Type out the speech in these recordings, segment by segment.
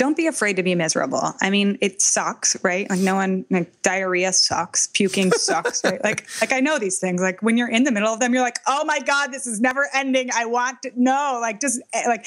don't be afraid to be miserable. I mean, it sucks, right? Like no one, like diarrhea sucks, puking sucks, right? Like I know these things, like when you're in the middle of them, you're like, oh my God, this is never ending. I want to no, like just like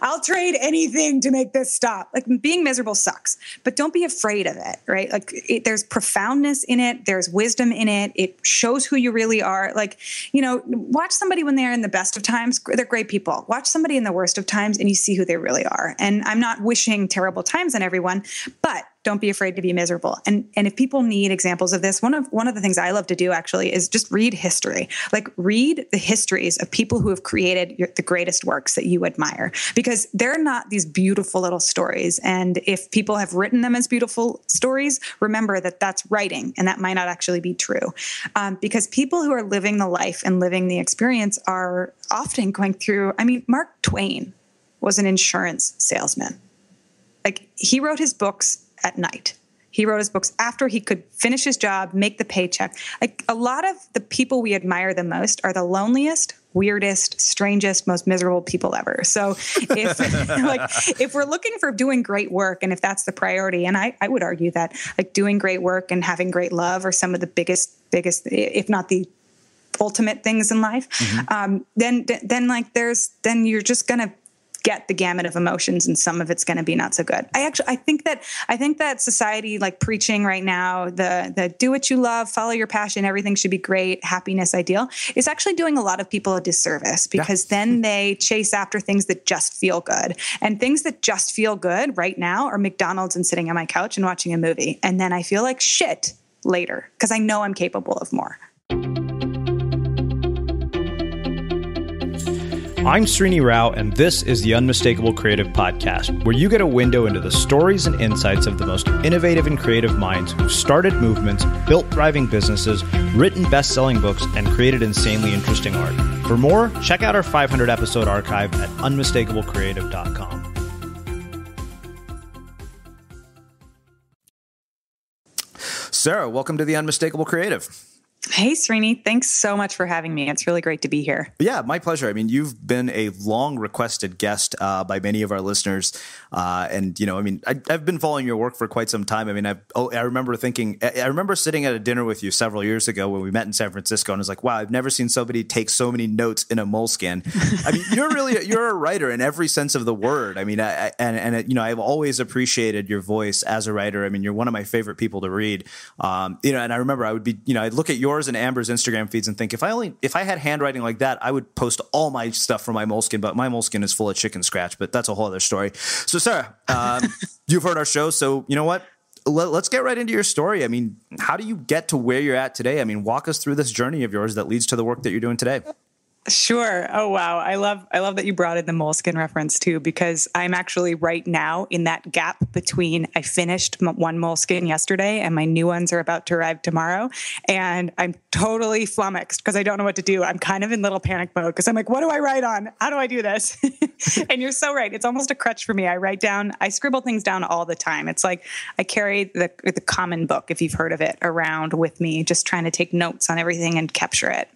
I'll trade anything to make this stop. Like being miserable sucks, but don't be afraid of it, right? Like there's profoundness in it. There's wisdom in it. It shows who you really are. Like, you know, watch somebody when they're in the best of times. They're great people. Watch somebody in the worst of times and you see who they really are. And I'm not wishing terrible times on everyone, but don't be afraid to be miserable. And if people need examples of this, one of the things I love to do actually is just read history, like read the histories of people who have created the greatest works that you admire, because they're not these beautiful little stories. And if people have written them as beautiful stories, remember that that's writing and that might not actually be true. Because people who are living the life and living the experience are often going through, I mean, Mark Twain was an insurance salesman. Like he wrote his books at night. He wrote his books after he could finish his job, make the paycheck. Like a lot of the people we admire the most are the loneliest, weirdest, strangest, most miserable people ever. So if like if we're looking for doing great work and if that's the priority, and I would argue that like doing great work and having great love are some of the biggest, if not the ultimate things in life, mm-hmm. then you're just going to get the gamut of emotions and some of it's going to be not so good. I think that society like preaching right now, the do what you love, follow your passion, everything should be great, happiness ideal, is actually doing a lot of people a disservice because then they chase after things that just feel good. And things that just feel good right now are McDonald's and sitting on my couch and watching a movie. And then I feel like shit later because I know I'm capable of more. I'm Srini Rao, and this is the Unmistakable Creative Podcast, where you get a window into the stories and insights of the most innovative and creative minds who've started movements, built thriving businesses, written best-selling books, and created insanely interesting art. For more, check out our 500-episode archive at unmistakablecreative.com. Sarah, welcome to the Unmistakable Creative. Hey, Srini. Thanks so much for having me. It's really great to be here. Yeah, my pleasure. I mean, you've been a long requested guest by many of our listeners. And, you know, I mean, I've been following your work for quite some time. I mean, I remember sitting at a dinner with you several years ago when we met in San Francisco and I was like, wow, I've never seen somebody take so many notes in a moleskin. I mean, you're a writer in every sense of the word. I mean, you know, I've always appreciated your voice as a writer. I mean, you're one of my favorite people to read. You know, and I remember I would be, you know, I'd look at yours and Amber's Instagram feeds and think if I had handwriting like that, I would post all my stuff from my moleskin, but my moleskin is full of chicken scratch, but that's a whole other story. So Sarah, you've heard our show. So you know what? Let's get right into your story. I mean, how do you get to where you're at today? I mean, walk us through this journey of yours that leads to the work that you're doing today. Sure. Oh, wow. I love that you brought in the moleskin reference too, because I'm actually right now in that gap between I finished one moleskin yesterday and my new ones are about to arrive tomorrow. And I'm totally flummoxed because I don't know what to do. I'm kind of in little panic mode because I'm like, what do I write on? How do I do this? And you're so right. It's almost a crutch for me. I scribble things down all the time. It's like I carry the common book, if you've heard of it, around with me, just trying to take notes on everything and capture it.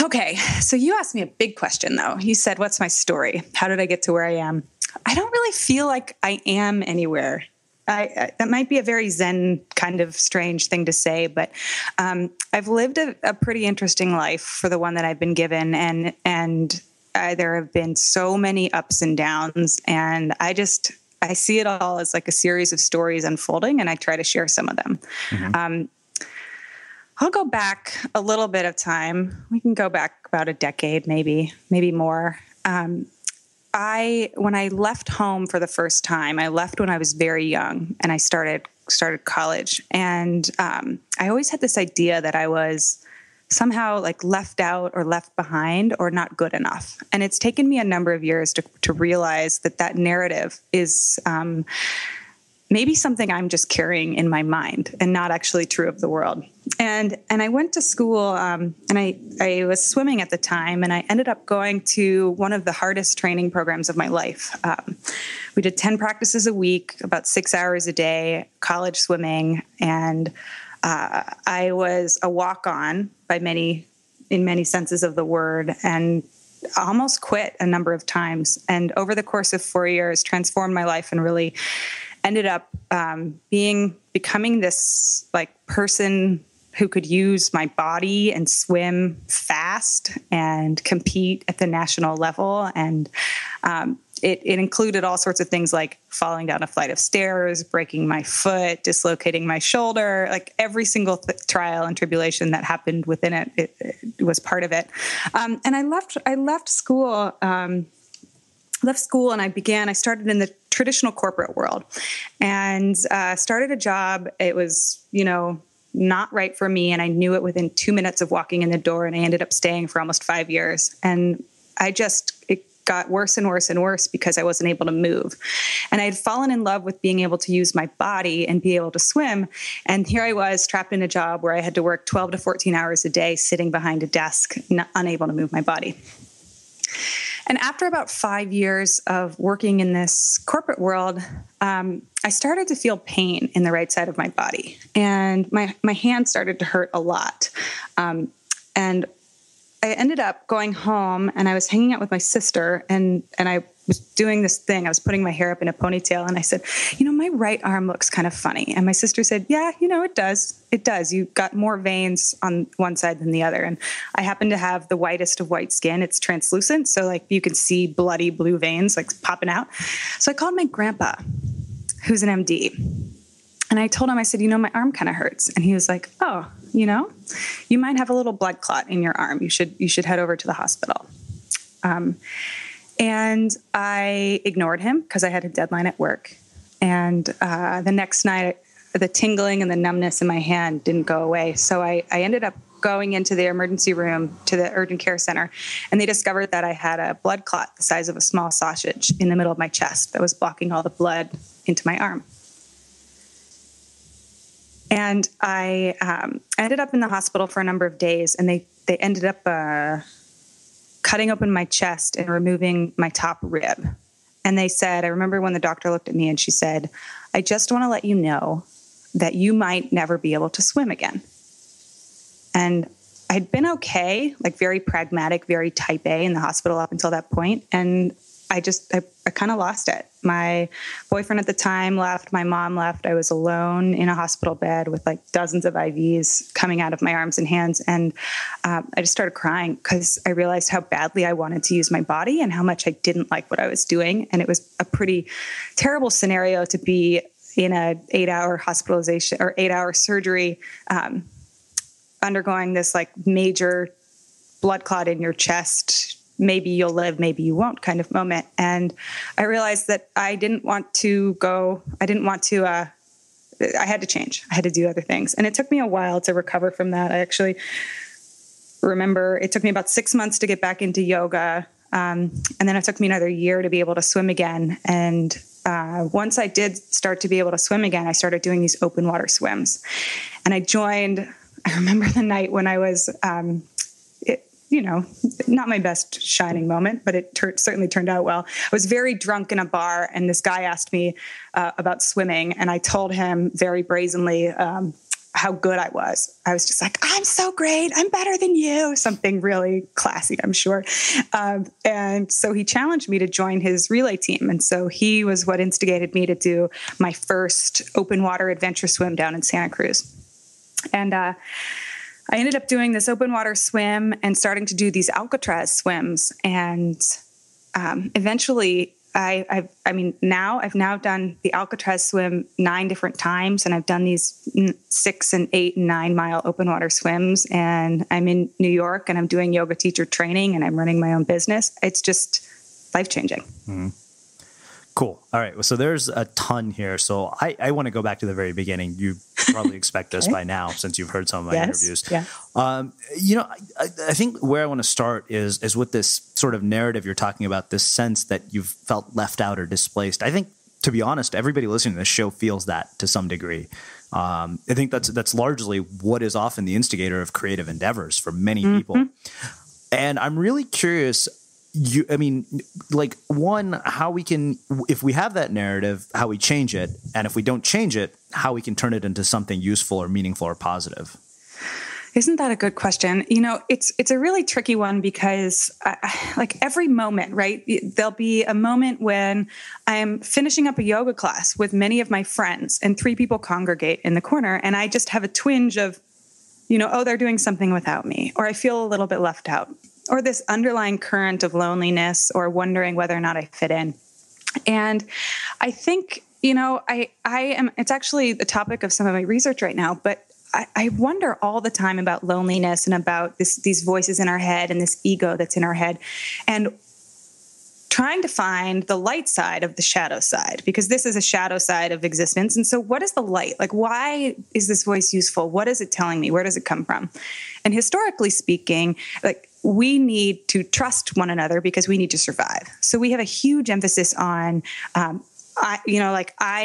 Okay, so you asked me a big question, though. You said, what's my story? How did I get to where I am? I don't really feel like I am anywhere. That might be a very Zen kind of strange thing to say, but I've lived a pretty interesting life for the one that I've been given, and there have been so many ups and downs, and I see it all as like a series of stories unfolding, and I try to share some of them. Mm-hmm. I'll go back a little bit of time. We can go back about a decade, maybe more. When I left home for the first time, I left when I was very young and I started college. And I always had this idea that I was somehow like left out or left behind or not good enough. And it's taken me a number of years to realize that narrative is maybe something I'm just carrying in my mind and not actually true of the world. And I went to school, and I was swimming at the time, and I ended up going to one of the hardest training programs of my life. We did 10 practices a week, about 6 hours a day, college swimming. And I was a walk-on in many senses of the word. And almost quit a number of times. And over the course of 4 years, transformed my life and really ended up becoming this like person who could use my body and swim fast and compete at the national level. And it included all sorts of things like falling down a flight of stairs, breaking my foot, dislocating my shoulder, like every single trial and tribulation that happened within it. It was part of it. And I left school, and I started in the traditional corporate world and started a job. It was, not right for me. And I knew it within 2 minutes of walking in the door, and I ended up staying for almost 5 years. And it got worse and worse and worse because I wasn't able to move. And I had fallen in love with being able to use my body and be able to swim. And here I was trapped in a job where I had to work 12 to 14 hours a day, sitting behind a desk, unable to move my body. And after about 5 years of working in this corporate world, I started to feel pain in the right side of my body. And my hand started to hurt a lot. And I ended up going home, and I was hanging out with my sister, and I was doing this thing. I was putting my hair up in a ponytail, and I said, my right arm looks kind of funny. And my sister said, yeah, it does. It does. You've got more veins on one side than the other. And I happen to have the whitest of white skin. It's translucent. So like you can see bloody blue veins like popping out. So I called my grandpa, who's an MD. And I told him, I said, my arm kind of hurts. And he was like, oh, you might have a little blood clot in your arm. You should head over to the hospital. And I ignored him because I had a deadline at work. And the next night, the tingling and the numbness in my hand didn't go away. So I ended up going into the emergency room to the urgent care center, and they discovered that I had a blood clot the size of a small sausage in the middle of my chest that was blocking all the blood into my arm. And I ended up in the hospital for a number of days, and they ended up cutting open my chest and removing my top rib. And they said, I remember when the doctor looked at me and she said, I just want to let you know that you might never be able to swim again. And I'd been okay, like very pragmatic, very type A in the hospital up until that point. And I kind of lost it. My boyfriend at the time left. My mom left. I was alone in a hospital bed with like dozens of IVs coming out of my arms and hands. And I just started crying because I realized how badly I wanted to use my body and how much I didn't like what I was doing. And it was a pretty terrible scenario to be in an 8-hour hospitalization or 8-hour surgery, undergoing this like major blood clot in your chest, maybe you'll live, maybe you won't kind of moment. And I realized that I had to change. I had to do other things. And it took me a while to recover from that. I actually remember it took me about 6 months to get back into yoga. And then it took me another year to be able to swim again. And once I did start to be able to swim again, I started doing these open water swims. And I remember the night when I was, not my best shining moment, but it certainly turned out well. I was very drunk in a bar, and this guy asked me about swimming, and I told him very brazenly how good I was. I was just like, I'm so great. I'm better than you. Something really classy, I'm sure. And so he challenged me to join his relay team. And so he was what instigated me to do my first open water adventure swim down in Santa Cruz. And I ended up doing this open water swim and starting to do these Alcatraz swims. And eventually, I've now done the Alcatraz swim 9 different times, and I've done these 6-, 8-, and 9-mile open water swims. And I'm in New York, and I'm doing yoga teacher training, and I'm running my own business. It's just life-changing. Mm-hmm. Cool. All right. Well, so there's a ton here. So I want to go back to the very beginning. You probably expect this by now, since you've heard some of my interviews. Yeah. I think where I want to start is with this sort of narrative you're talking about, this sense that you've felt left out or displaced. I think, to be honest, everybody listening to this show feels that to some degree. I think that's largely what is often the instigator of creative endeavors for many people. And I'm really curious, how we can, if we have that narrative, how we change it, and if we don't change it, how we can turn it into something useful or meaningful or positive. Isn't that a good question? You know, it's a really tricky one because like every moment, right? There'll be a moment when I'm finishing up a yoga class with many of my friends and three people congregate in the corner. And I just have a twinge of, you know, oh, they're doing something without me, or I feel a little bit left out, or this underlying current of loneliness or wondering whether or not I fit in. And I think, you know, I am, it's actually the topic of some of my research right now, but I wonder all the time about loneliness and about these voices in our head and this ego that's in our head, and trying to find the light side of the shadow side, because this is a shadow side of existence. And so what is the light? Like, why is this voice useful? What is it telling me? Where does it come from? And historically speaking, like, we need to trust one another because we need to survive. So we have a huge emphasis on, I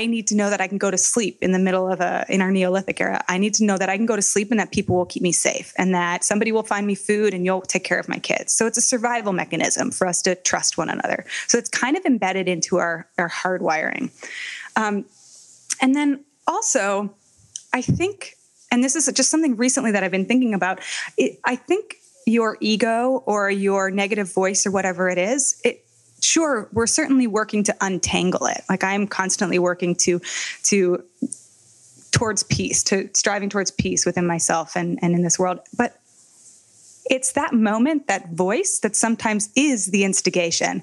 need to know that I can go to sleep in the middle of in our Neolithic era. I need to know that I can go to sleep and that people will keep me safe and that somebody will find me food and you'll take care of my kids. So it's a survival mechanism for us to trust one another. So it's kind of embedded into our hardwiring. And then also, I think, and this is just something recently that I've been thinking about, I think your ego or your negative voice or whatever it is, sure, we're certainly working to untangle it. Like, I'm constantly working towards peace, to striving towards peace within myself and in this world. But it's that moment, that voice that sometimes is the instigation.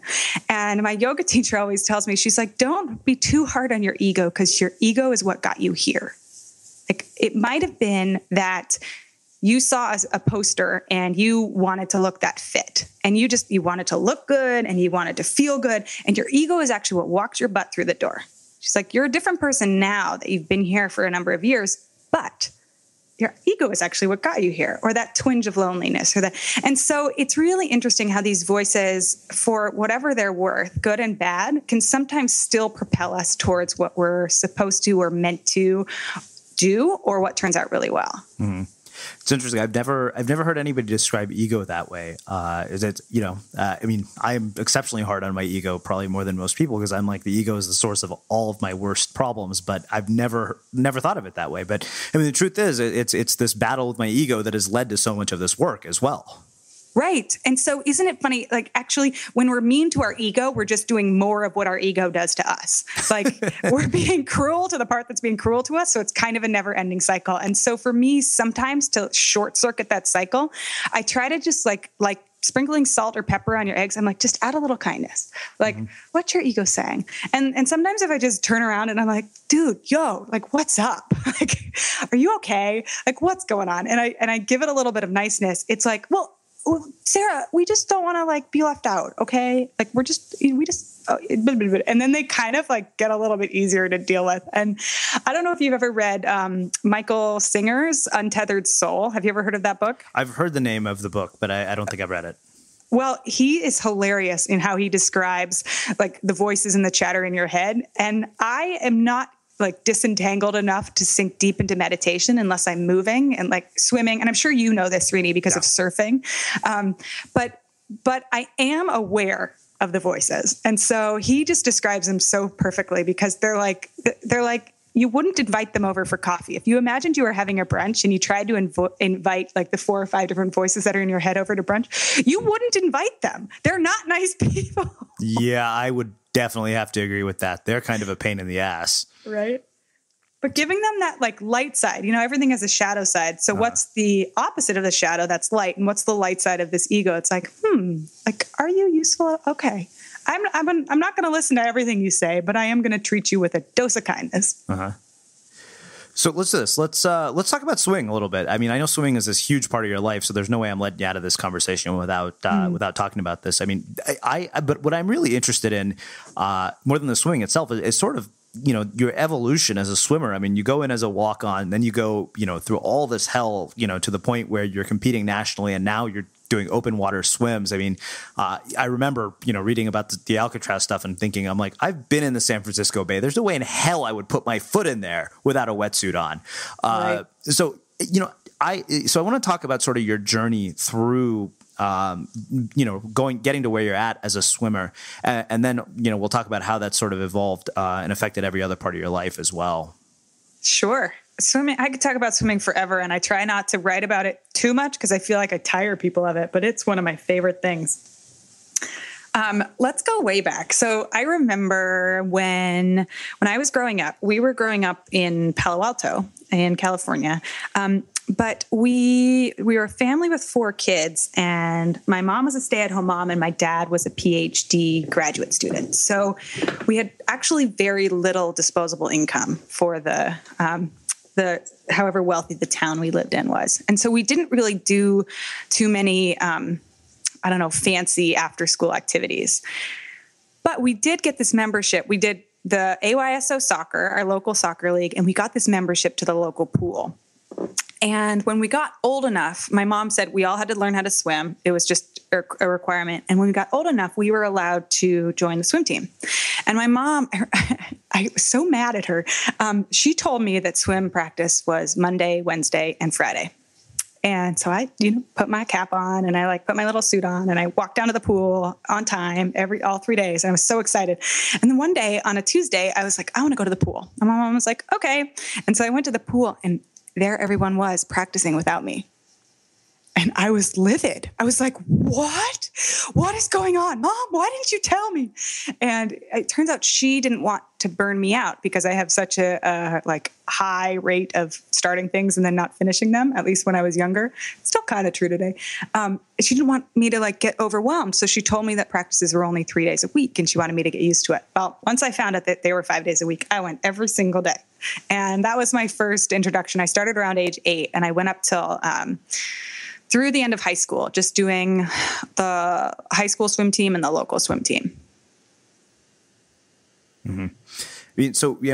And my yoga teacher always tells me, she's like, don't be too hard on your ego, because your ego is what got you here. Like, it might've been that you saw a poster and you wanted to look that fit, and you wanted to look good and you wanted to feel good. And your ego is actually what walked your butt through the door. She's like, you're a different person now that you've been here for a number of years, but your ego is actually what got you here, or that twinge of loneliness or that. And so it's really interesting how these voices, for whatever they're worth, good and bad, can sometimes still propel us towards what we're supposed to or meant to do, or what turns out really well. Mm-hmm. It's interesting. I've never heard anybody describe ego that way. I am exceptionally hard on my ego, probably more than most people, because I'm like, the ego is the source of all of my worst problems. But I've never thought of it that way. But I mean, the truth is, it's this battle with my ego that has led to so much of this work as well. Right. And so isn't it funny? Like, actually, when we're mean to our ego, we're just doing more of what our ego does to us. Like, we're being cruel to the part that's being cruel to us. So it's kind of a never ending cycle. And so for me, sometimes to short circuit that cycle, I try to just like sprinkling salt or pepper on your eggs. I'm like, just add a little kindness. Like, mm-hmm. What's your ego saying? And sometimes if I just turn around and I'm like, dude, yo, like, what's up? Like, are you okay? Like, what's going on? And I give it a little bit of niceness. It's like, well, Sarah, we just don't want to like be left out. Okay. Like, and then they kind of like get a little bit easier to deal with. And I don't know if you've ever read Michael Singer's Untethered Soul. Have you ever heard of that book? I've heard the name of the book, but I don't think I've read it. Well, he is hilarious in how he describes like the voices and the chatter in your head. And I am not like disentangled enough to sink deep into meditation unless I'm moving and like swimming. And I'm sure you know this, Srini, because of surfing. But I am aware of the voices. And so he just describes them so perfectly, because they're like, you wouldn't invite them over for coffee. If you imagined you were having a brunch and you tried to invite like the 4 or 5 different voices that are in your head over to brunch, you wouldn't invite them. They're not nice people. Yeah, I would definitely have to agree with that. They're kind of a pain in the ass. Right. But giving them that like light side, you know, everything has a shadow side. So what's the opposite of the shadow? That's light. And what's the light side of this ego? It's like, like, are you useful? Okay. I'm not going to listen to everything you say, but I am going to treat you with a dose of kindness. Uh-huh. So let's do this. Let's talk about swimming a little bit. I mean, I know swimming is this huge part of your life, so there's no way I'm letting you out of this conversation without talking about this. I mean, but what I'm really interested in, more than the swimming itself, is sort of, you know, your evolution as a swimmer. I mean, you go in as a walk-on, then you go, you know, through all this hell, you know, to the point where you're competing nationally, and now you're doing open water swims. I mean, I remember, you know, reading about the Alcatraz stuff and thinking, I'm like, I've been in the San Francisco Bay. There's no way in hell I would put my foot in there without a wetsuit on. Right. So, you know, I want to talk about sort of your journey through, you know, getting to where you're at as a swimmer. And then, you know, we'll talk about how that sort of evolved and affected every other part of your life as well. Sure. Swimming, I could talk about swimming forever, and I try not to write about it too much because I feel like I tire people of it, but it's one of my favorite things. Let's go way back. So I remember when I was growing up, we were growing up in Palo Alto in California. But we were a family with four kids, and my mom was a stay-at-home mom, and my dad was a PhD graduate student. So we had actually very little disposable income for the however wealthy the town we lived in was. And so we didn't really do too many, fancy after-school activities. But we did get this membership. We did the AYSO soccer, our local soccer league, and we got this membership to the local pool. And when we got old enough, my mom said we all had to learn how to swim. It was just a requirement. And when we got old enough, we were allowed to join the swim team. And my mom, I was so mad at her. She told me that swim practice was Monday, Wednesday, and Friday. And so I, put my cap on and I put my little suit on and I walked down to the pool on time all 3 days. And I was so excited. And then one day on a Tuesday, I was like, I want to go to the pool. And my mom was like, okay. And so I went to the pool, and there everyone was practicing without me. And I was livid. I was like, what? What is going on? Mom, why didn't you tell me? And it turns out she didn't want to burn me out because I have such a high rate of starting things and then not finishing them, at least when I was younger. It's still kind of true today. She didn't want me to get overwhelmed. So she told me that practices were only 3 days a week and she wanted me to get used to it. Well, once I found out that they were 5 days a week, I went every single day. And that was my first introduction. I started around age 8 and I went up till, through the end of high school, just doing the high school swim team and the local swim team. Mm-hmm.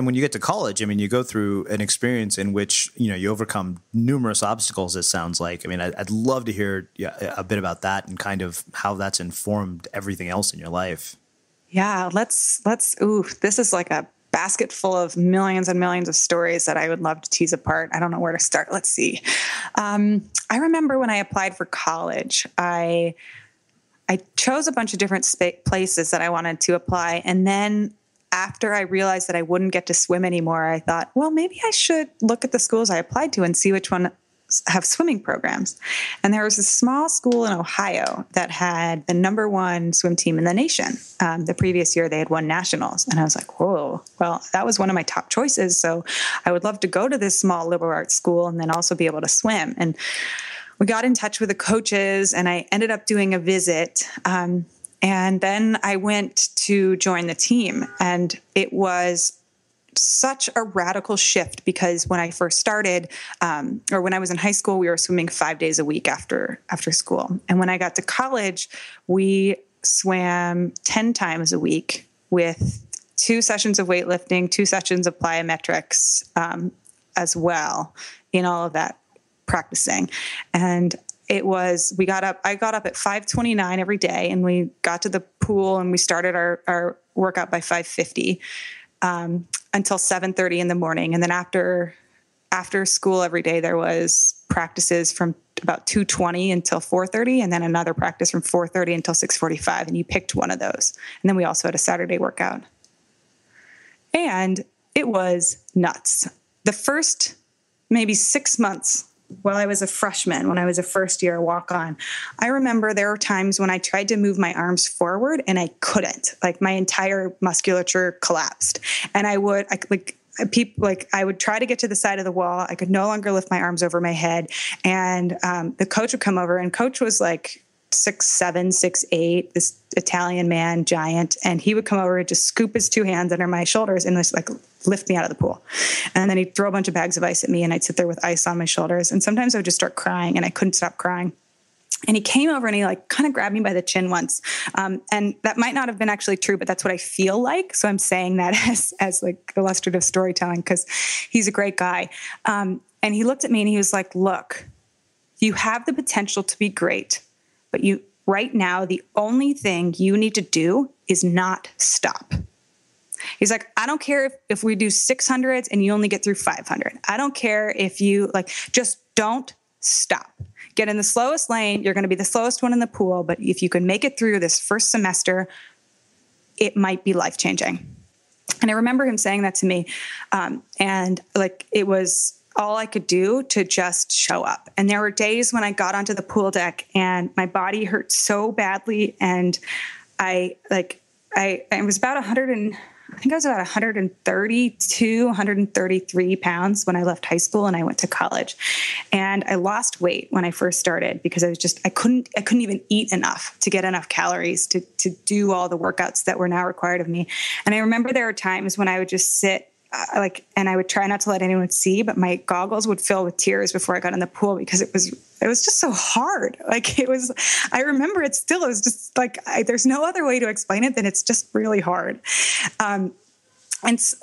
When you get to college, you go through an experience in which, you overcome numerous obstacles, it sounds like. I'd love to hear a bit about that and kind of how that's informed everything else in your life. Yeah, this is like a basket full of millions and millions of stories that I would love to tease apart. I don't know where to start. Let's see. I remember when I applied for college, I chose a bunch of different places that I wanted to apply. And then after I realized that I wouldn't get to swim anymore, I thought, well, maybe I should look at the schools I applied to and see which one have swimming programs. And there was a small school in Ohio that had the #1 swim team in the nation. The previous year they had won nationals. And I was like, whoa, well, that was one of my top choices. So I would love to go to this small liberal arts school and then also be able to swim. And we got in touch with the coaches and I ended up doing a visit. And then I went to join the team, and it was such a radical shift because when I first started, or when I was in high school, we were swimming 5 days a week after school. And when I got to college, we swam 10 times a week with 2 sessions of weightlifting, 2 sessions of plyometrics, as well in all of that practicing. And I got up at 5:29 every day and we got to the pool and we started our workout by 5:50. Until 7:30 in the morning. And then after school every day, there was practices from about 2:20 until 4:30. And then another practice from 4:30 until 6:45. And you picked one of those. And then we also had a Saturday workout. And it was nuts. The first maybe 6 months while I was a freshman, when I was a first year walk-on, I remember there were times when I tried to move my arms forward and I couldn't. My entire musculature collapsed. And I would try to get to the side of the wall. I could no longer lift my arms over my head. And the coach would come over, and coach was 6'7", 6'8", this Italian man, giant. And he would come over and just scoop his 2 hands under my shoulders and just lift me out of the pool. And then he'd throw a bunch of bags of ice at me and I'd sit there with ice on my shoulders. And sometimes I would just start crying and I couldn't stop crying. And he came over and he kind of grabbed me by the chin once. And that might not have been actually true, but that's what I feel like. So I'm saying that as illustrative storytelling, because he's a great guy. And he looked at me and he was like, look, you have the potential to be great, but you right now, the only thing you need to do is not stop. He's like, I don't care if we do 600s and you only get through 500. I don't care if you just don't stop. Get in the slowest lane. You're going to be the slowest one in the pool. But if you can make it through this first semester, it might be life-changing. And I remember him saying that to me. And it was all I could do to just show up. And there were days when I got onto the pool deck and my body hurt so badly. And I was about 132, 133 pounds when I left high school and I went to college. And I lost weight when I first started because I was just, I couldn't even eat enough to get enough calories to do all the workouts that were now required of me. And I remember there were times when I would just sit and I would try not to let anyone see, but my goggles would fill with tears before I got in the pool because it was just so hard. I remember it still, it was just like, there's no other way to explain it than it's just really hard. And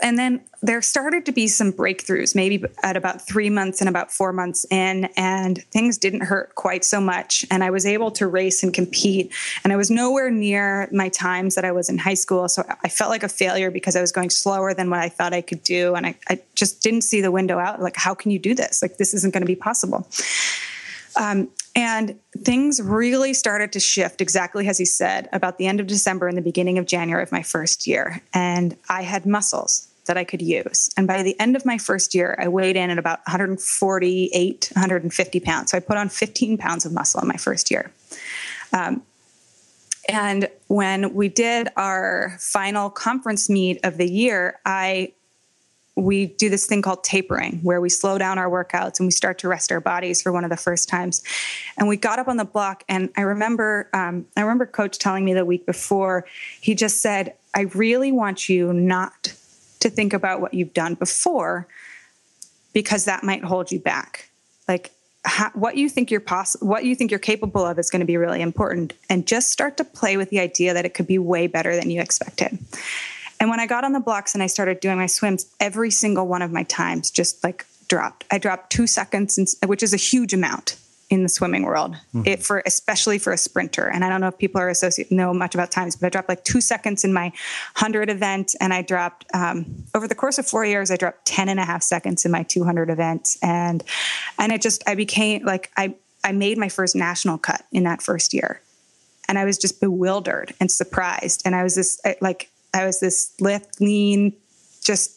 then there started to be some breakthroughs, maybe at about 3 months and about 4 months in, and things didn't hurt quite so much. And I was able to race and compete. And I was nowhere near my times that I was in high school. So I felt like a failure because I was going slower than what I thought I could do. And I just didn't see the window out. Like, how can you do this? Like, this isn't going to be possible. And things really started to shift, exactly as he said, about the end of December and the beginning of January of my first year. And I had muscles that I could use. And by the end of my first year, I weighed in at about 148, 150 pounds. So I put on 15 pounds of muscle in my first year. And when we did our final conference meet of the year, we do this thing called tapering, where we slow down our workouts and we start to rest our bodies for one of the first times. And we got up on the block, and I remember Coach telling me the week before, he just said, I really want you not to think about what you've done before, because that might hold you back. Like, what you think you're capable of is going to be really important, and just start to play with the idea that it could be way better than you expected. And when I got on the blocks and I started doing my swims, every single one of my times just like dropped. I dropped 2 seconds, which is a huge amount in the swimming world, mm-hmm. Especially for a sprinter. And I don't know if people know much about times, but I dropped like 2 seconds in my 100 event. And I dropped, over the course of 4 years, I dropped 10 and a half seconds in my 200 event. And it just, I became like, I made my first national cut in that first year. And I was just bewildered and surprised. And I was this lithe, lean, just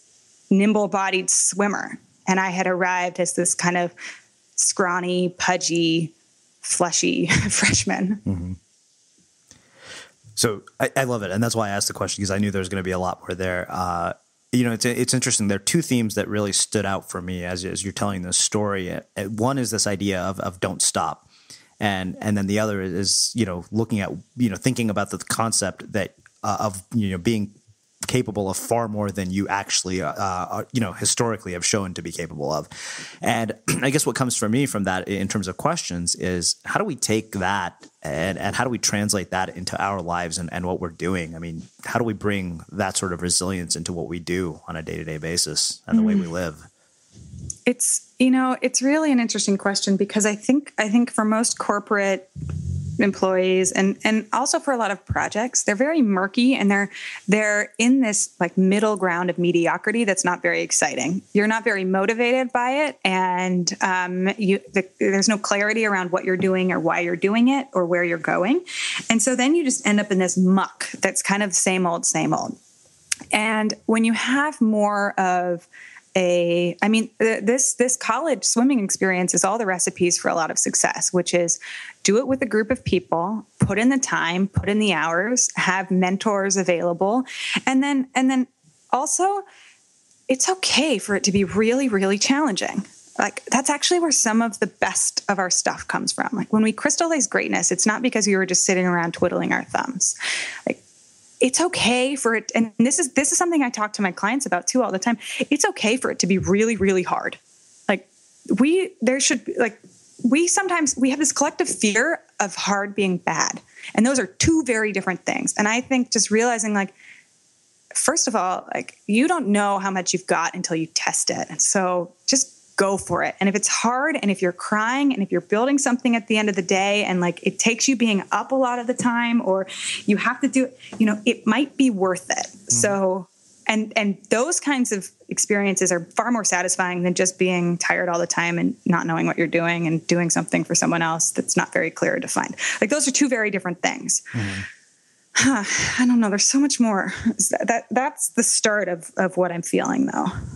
nimble-bodied swimmer. And I had arrived as this kind of scrawny, pudgy, fleshy freshman. Mm-hmm. So I love it. And that's why I asked the question, because I knew there was going to be a lot more there. It's interesting. There are two themes that really stood out for me as you're telling this story. One is this idea of don't stop. And then the other is, looking at, thinking about the concept that, of being capable of far more than you actually, historically have shown to be capable of. And I guess what comes for me from that in terms of questions is, how do we take that and how do we translate that into our lives and what we're doing? I mean, how do we bring that sort of resilience into what we do on a day-to-day basis and the way we live? It's, it's really an interesting question, because I think for most corporate employees and also for a lot of projects, they're very murky, and they're in this like middle ground of mediocrity that's not very exciting. You're not very motivated by it, and there's no clarity around what you're doing or why you're doing it or where you're going. And so then you just end up in this muck that's kind of same old. And when you have more of this college swimming experience is all the recipes for a lot of success, which is do it with a group of people, put in the time, put in the hours, have mentors available. And then also it's okay for it to be really, really challenging. Like, that's actually where some of the best of our stuff comes from. Like, when we crystallize greatness, it's not because we were just sitting around twiddling our thumbs. Like, it's okay for it. And this is something I talk to my clients about too all the time. It's okay for it to be really, really hard. Like, we have this collective fear of hard being bad. And those are two very different things. And I think just realizing, like, first of all, like, you don't know how much you've got until you test it. And so just go for it. And if it's hard, and if you're crying, and if you're building something at the end of the day, and like it takes you being up a lot of the time, or you have to do, it might be worth it. Mm-hmm. So, and those kinds of experiences are far more satisfying than just being tired all the time and not knowing what you're doing and doing something for someone else that's not very clear or defined. Like, those are two very different things. Mm-hmm. I don't know. There's so much more. That's the start of what I'm feeling, though. Do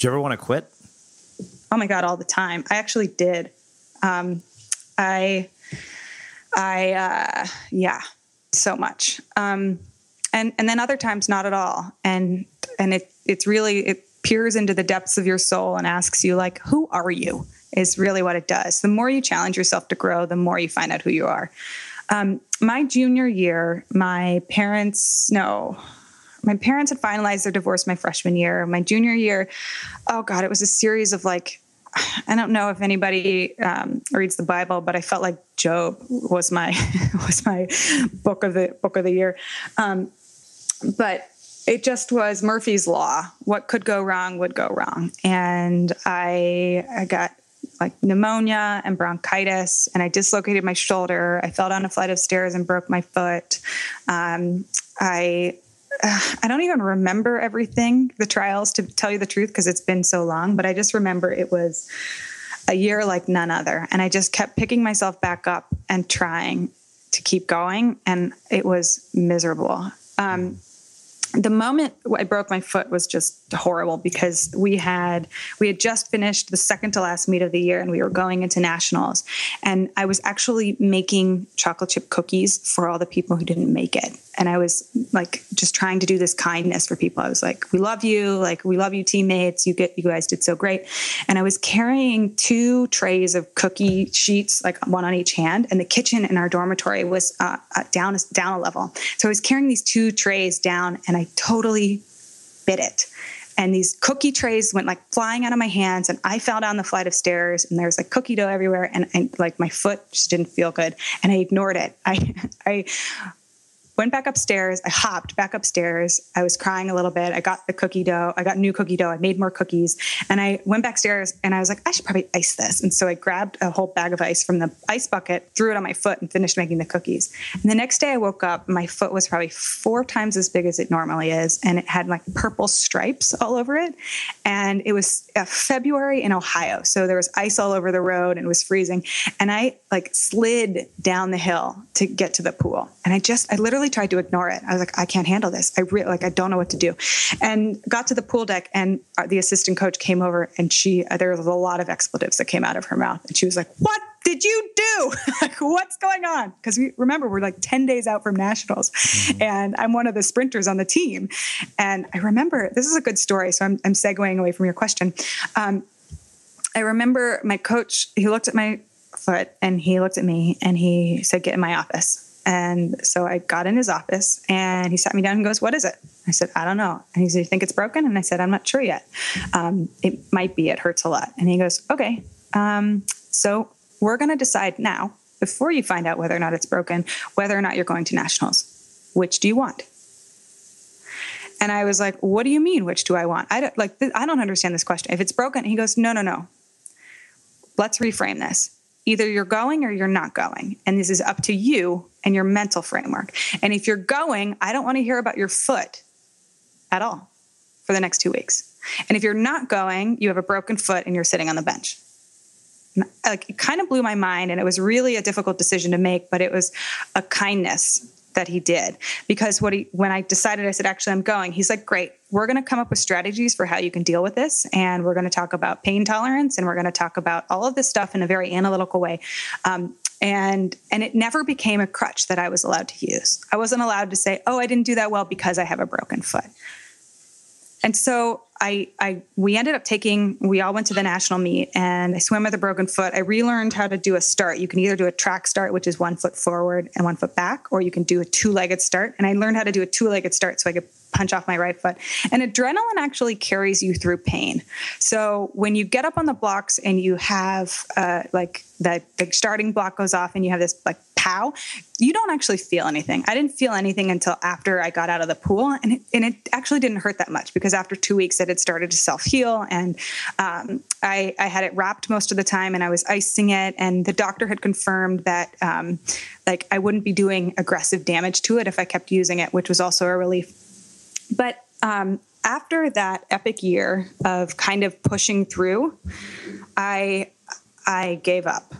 you ever want to quit? oh my God, all the time. I actually did. Yeah, so much. And then other times not at all. And it's really, it peers into the depths of your soul and asks you, like, who are you? Is really what it does. The more you challenge yourself to grow, the more you find out who you are. My junior year, my parents had finalized their divorce my freshman year. My junior year, oh God, it was a series of, like, I don't know if anybody reads the Bible, but I felt like Job was my book of the year. But it just was Murphy's Law. What could go wrong would go wrong. And I got, like, pneumonia and bronchitis, and I dislocated my shoulder. I fell down a flight of stairs and broke my foot. I don't even remember everything, the trials, to tell you the truth, because it's been so long, but I just remember it was a year like none other. And I just kept picking myself back up and trying to keep going. And it was miserable. The moment I broke my foot was just horrible, because we had just finished the second to last meet of the year, and we were going into nationals, and I was actually making chocolate chip cookies for all the people who didn't make it. And I was, like, just trying to do this kindness for people. I was like, we love you. Like, we love you, teammates. You guys did so great. And I was carrying 2 trays of cookie sheets, like one on each hand. And the kitchen in our dormitory was down a level. So I was carrying these 2 trays down, and I totally bit it. And these cookie trays went, like, flying out of my hands, and I fell down the flight of stairs, and there was, like, cookie dough everywhere. And like, my foot just didn't feel good, and I ignored it. I went back upstairs. I hopped back upstairs. I was crying a little bit. I got the cookie dough. I got new cookie dough. I made more cookies, and I went backstairs, and I was like, I should probably ice this. And so I grabbed a whole bag of ice from the ice bucket, threw it on my foot, and finished making the cookies. And the next day I woke up, my foot was probably 4 times as big as it normally is. And it had, like, purple stripes all over it. And it was February in Ohio. So there was ice all over the road, and it was freezing. And I, like, slid down the hill to get to the pool. And I literally tried to ignore it. I was like, I can't handle this. I don't know what to do. And got to the pool deck, and the assistant coach came over, and there was a lot of expletives that came out of her mouth. And she was like, what did you do? Like, what's going on? Because we're like 10 days out from nationals, and I'm one of the sprinters on the team. And I remember, this is a good story, so I'm segueing away from your question. I remember my coach, he looked at my foot, and he looked at me, and he said, get in my office. And so I got in his office, and he sat me down and goes, what is it? I said, I don't know. And he said, you think it's broken? And I said, I'm not sure yet. It might be, it hurts a lot. And he goes, okay. So we're going to decide now, before you find out whether or not it's broken, whether or not you're going to nationals. Which do you want? And I was like, what do you mean? Which do I want? I don't understand this question. If it's broken, he goes, no. Let's reframe this. Either you're going or you're not going. And this is up to you and your mental framework. And if you're going, I don't want to hear about your foot at all for the next 2 weeks. And if you're not going, you have a broken foot and you're sitting on the bench. Like, it kind of blew my mind, and it was really a difficult decision to make, but it was a kindness that he did. Because when I decided, I said, actually, I'm going, he's like, great, we're going to come up with strategies for how you can deal with this. And we're going to talk about pain tolerance. And we're going to talk about all of this stuff in a very analytical way. And it never became a crutch that I was allowed to use. I wasn't allowed to say, oh, I didn't do that well because I have a broken foot. And so we ended up we all went to the national meet, and I swam with a broken foot. I relearned how to do a start. You can either do a track start, which is one foot forward and one foot back, or you can do a 2-legged start. And I learned how to do a 2-legged start so I could punch off my right foot. And adrenaline actually carries you through pain. So when you get up on the blocks and you have like that big starting block goes off and you have this like pow, you don't actually feel anything. I didn't feel anything until after I got out of the pool, and it actually didn't hurt that much because after 2 weeks it had started to self-heal, and I had it wrapped most of the time, and I was icing it, and the doctor had confirmed that like I wouldn't be doing aggressive damage to it if I kept using it, which was also a relief. But after that epic year of kind of pushing through, I gave up.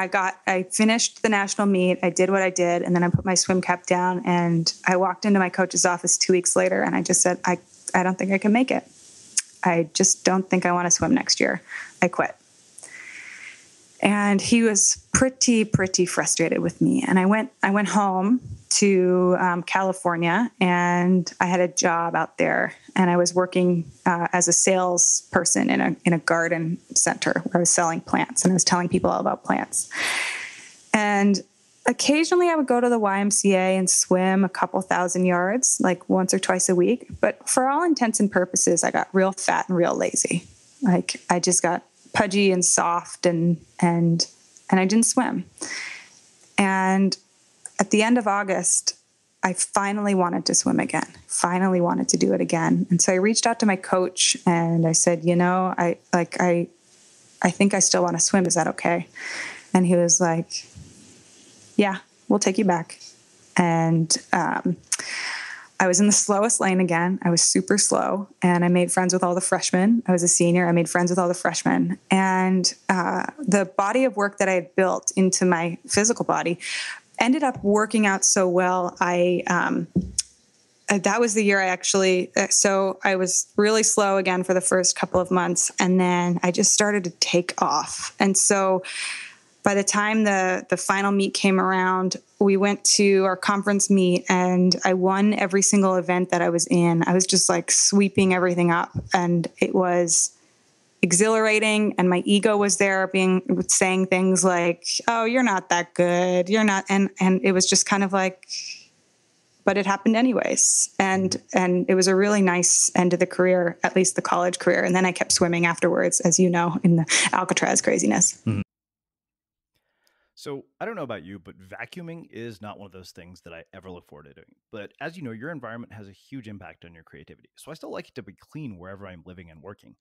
I finished the national meet. I did what I did. And then I put my swim cap down and I walked into my coach's office 2 weeks later. And I just said, I don't think I can make it. I just don't think I want to swim next year. I quit. And he was pretty frustrated with me. And I went home to California, and I had a job out there, and I was working as a salesperson in a garden center where I was selling plants, and I was telling people all about plants. And occasionally I would go to the YMCA and swim a couple thousand yards, like once or twice a week. But for all intents and purposes, I got real fat and real lazy. Like I just got pudgy and soft and I didn't swim. And at the end of August, I finally wanted to swim again, finally wanted to do it again. And so I reached out to my coach and I said, you know, I think I still want to swim. Is that okay? And he was like, yeah, we'll take you back. And, I was in the slowest lane again. I was super slow, and I made friends with all the freshmen. I was a senior. I made friends with all the freshmen, and the body of work that I had built into my physical body ended up working out so well. That was the year I actually, so I was really slow again for the first couple of months, and then I just started to take off. And so by the time the final meet came around, we went to our conference meet, and I won every single event that I was in. I was just like sweeping everything up, and it was exhilarating. And my ego was there saying things like, oh, you're not that good. You're not. And it was just kind of like, but it happened anyways. And it was a really nice end to the career, at least the college career. And then I kept swimming afterwards, as you know, in the Alcatraz craziness. Mm-hmm. So I don't know about you, but vacuuming is not one of those things that I ever look forward to doing. But as you know, your environment has a huge impact on your creativity. So I still like it to be clean wherever I'm living and working.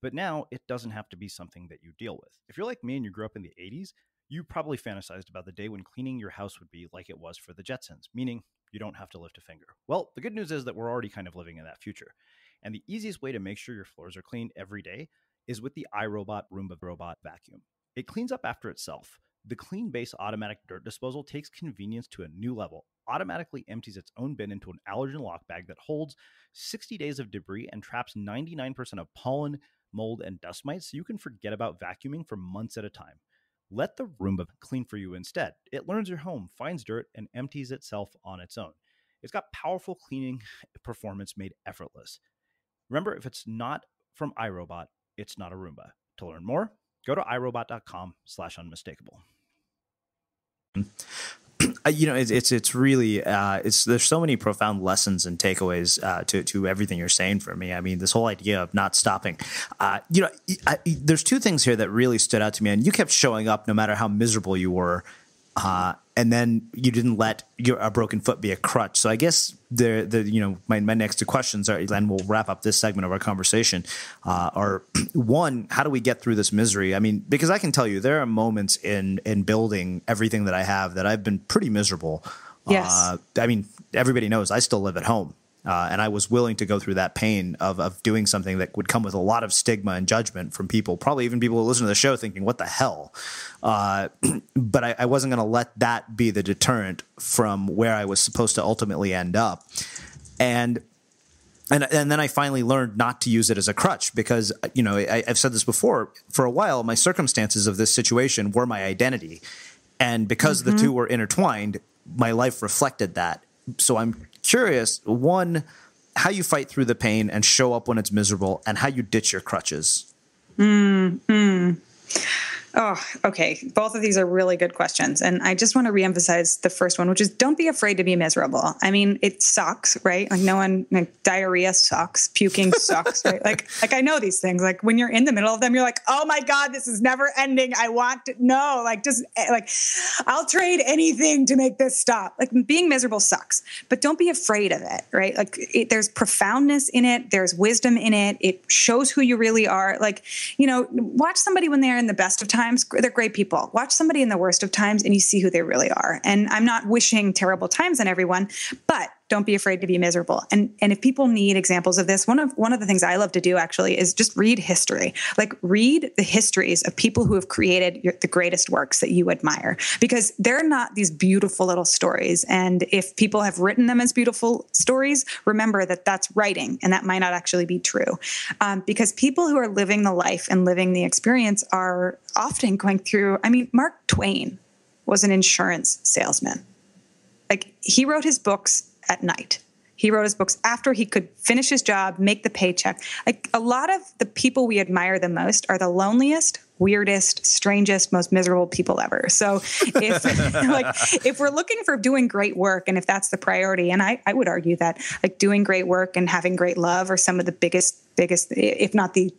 But now it doesn't have to be something that you deal with. If you're like me and you grew up in the 80s, you probably fantasized about the day when cleaning your house would be like it was for the Jetsons, meaning you don't have to lift a finger. Well, the good news is that we're already kind of living in that future. And the easiest way to make sure your floors are clean every day is with the iRobot Roomba robot vacuum. It cleans up after itself. The Clean Base automatic dirt disposal takes convenience to a new level, automatically empties its own bin into an allergen lock bag that holds 60 days of debris and traps 99% of pollen, mold, and dust mites, so you can forget about vacuuming for months at a time. Let the Roomba clean for you instead. It learns your home, finds dirt, and empties itself on its own. It's got powerful cleaning performance made effortless. Remember, if it's not from iRobot, it's not a Roomba. To learn more, go to iRobot.com/unmistakable. You know, it's really, there's so many profound lessons and takeaways to everything you're saying for me. I mean, this whole idea of not stopping, you know, there's two things here that really stood out to me, and you kept showing up no matter how miserable you were. And then you didn't let a broken foot be a crutch. So I guess you know, my next two questions are, and we'll wrap up this segment of our conversation, are one, how do we get through this misery? I mean, because I can tell you there are moments in building everything that I have that I've been pretty miserable. Yes. I mean, everybody knows I still live at home. And I was willing to go through that pain of doing something that would come with a lot of stigma and judgment from people, probably even people who listen to the show thinking, what the hell? But I wasn't going to let that be the deterrent from where I was supposed to ultimately end up. And then I finally learned not to use it as a crutch because, you know, I've said this before, for a while, my circumstances of this situation were my identity. And because the two were intertwined, my life reflected that. So I'm curious, one, how you fight through the pain and show up when it's miserable, and how you ditch your crutches. Oh, okay. Both of these are really good questions. And I just want to reemphasize the first one, which is don't be afraid to be miserable. I mean, it sucks, right? Like diarrhea sucks, puking sucks, right? Like I know these things, like when you're in the middle of them, you're like, oh my God, this is never ending. I want to no, like, just like, I'll trade anything to make this stop. Like being miserable sucks, but don't be afraid of it, right? Like there's profoundness in it. There's wisdom in it. It shows who you really are. Like, you know, watch somebody when they're in the best of times. They're great people. Watch somebody in the worst of times and you see who they really are. And I'm not wishing terrible times on everyone, but Don't be afraid to be miserable. And if people need examples of this, one of the things I love to do actually is just read history. Like read the histories of people who have created the greatest works that you admire, because they're not these beautiful little stories. And if people have written them as beautiful stories, remember that that's writing and that might not actually be true. Because people who are living the life and living the experience are often going through, I mean, Mark Twain was an insurance salesman. Like he wrote his books at night. He wrote his books after he could finish his job, make the paycheck. Like a lot of the people we admire the most are the loneliest, weirdest, strangest, most miserable people ever. So if if we're looking for doing great work and if that's the priority, and I would argue that like doing great work and having great love are some of the biggest, if not the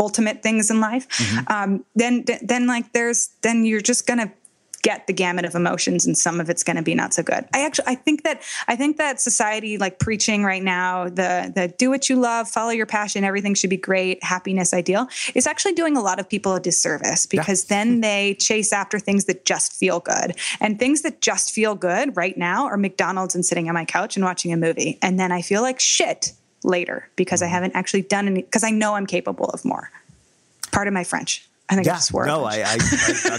ultimate things in life, mm-hmm. then you're just going to get the gamut of emotions and some of it's going to be not so good. I think that society like preaching right now, the do what you love, follow your passion, everything should be great, happiness ideal, is actually doing a lot of people a disservice because then they chase after things that just feel good. And things that just feel good right now are McDonald's and sitting on my couch and watching a movie. And then I feel like shit later because I haven't actually done any, because I know I'm capable of more. Part of my French. I think I swear. No, I'm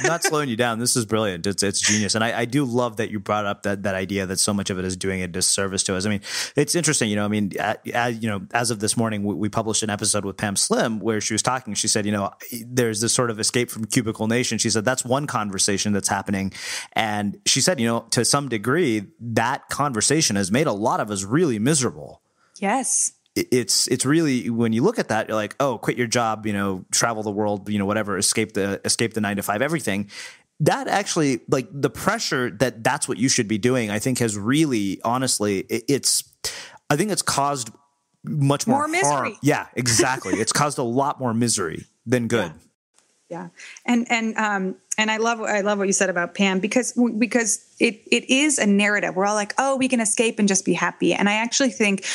not slowing you down. This is brilliant. It's genius. And I do love that you brought up that idea that so much of it is doing a disservice to us. I mean, it's interesting, as of this morning, we published an episode with Pam Slim where she was talking. She said, there's this sort of escape from cubicle nation. She said, that's one conversation that's happening. And she said, to some degree, that conversation has made a lot of us really miserable. Yes. It's really, when you look at that, you're like, oh, quit your job, travel the world, whatever, escape the 9-to-5, everything. That actually, like the pressure that that's what you should be doing, I think has really, honestly, I think it's caused much more misery. Harm. Yeah, exactly. It's caused a lot more misery than good. Yeah. And I love what you said about Pam because it is a narrative. We're all like, oh, we can escape and just be happy. And I actually think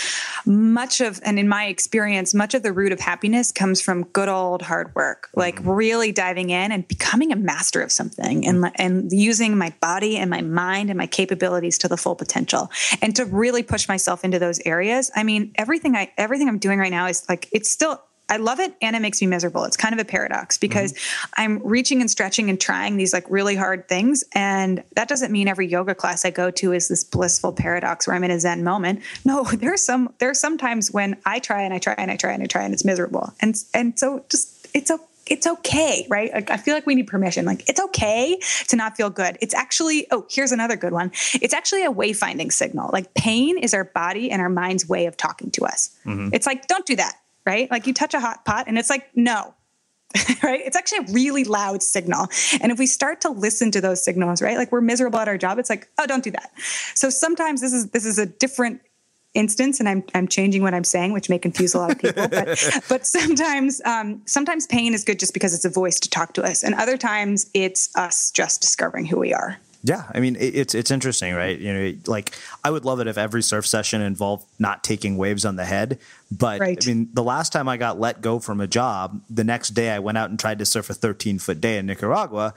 in my experience, much of the root of happiness comes from good old hard work, like really diving in and becoming a master of something and using my body and my mind and my capabilities to the full potential and to really push myself into those areas. I mean, everything I'm doing right now is like, it's still, I love it and it makes me miserable. It's kind of a paradox because I'm reaching and stretching and trying these like really hard things. And that doesn't mean every yoga class I go to is this blissful paradox where I'm in a Zen moment. No, there are some times when I try and it's miserable. And so just, it's okay, right? Like, I feel like we need permission. Like it's okay to not feel good. It's actually, oh, here's another good one. It's actually a wayfinding signal. Like pain is our body and our mind's way of talking to us. Mm-hmm. It's like, don't do that. Right? Like you touch a hot pot and it's like, no, right? It's actually a really loud signal. And if we start to listen to those signals, right? Like we're miserable at our job. It's like, oh, don't do that. So sometimes this is a different instance and I'm changing what I'm saying, which may confuse a lot of people, but sometimes pain is good just because it's a voice to talk to us. And other times it's us just discovering who we are. Yeah. I mean, it's interesting, right? Like I would love it if every surf session involved not taking waves on the head, but right. I mean, the last time I got let go from a job, the next day I went out and tried to surf a 13-foot day in Nicaragua.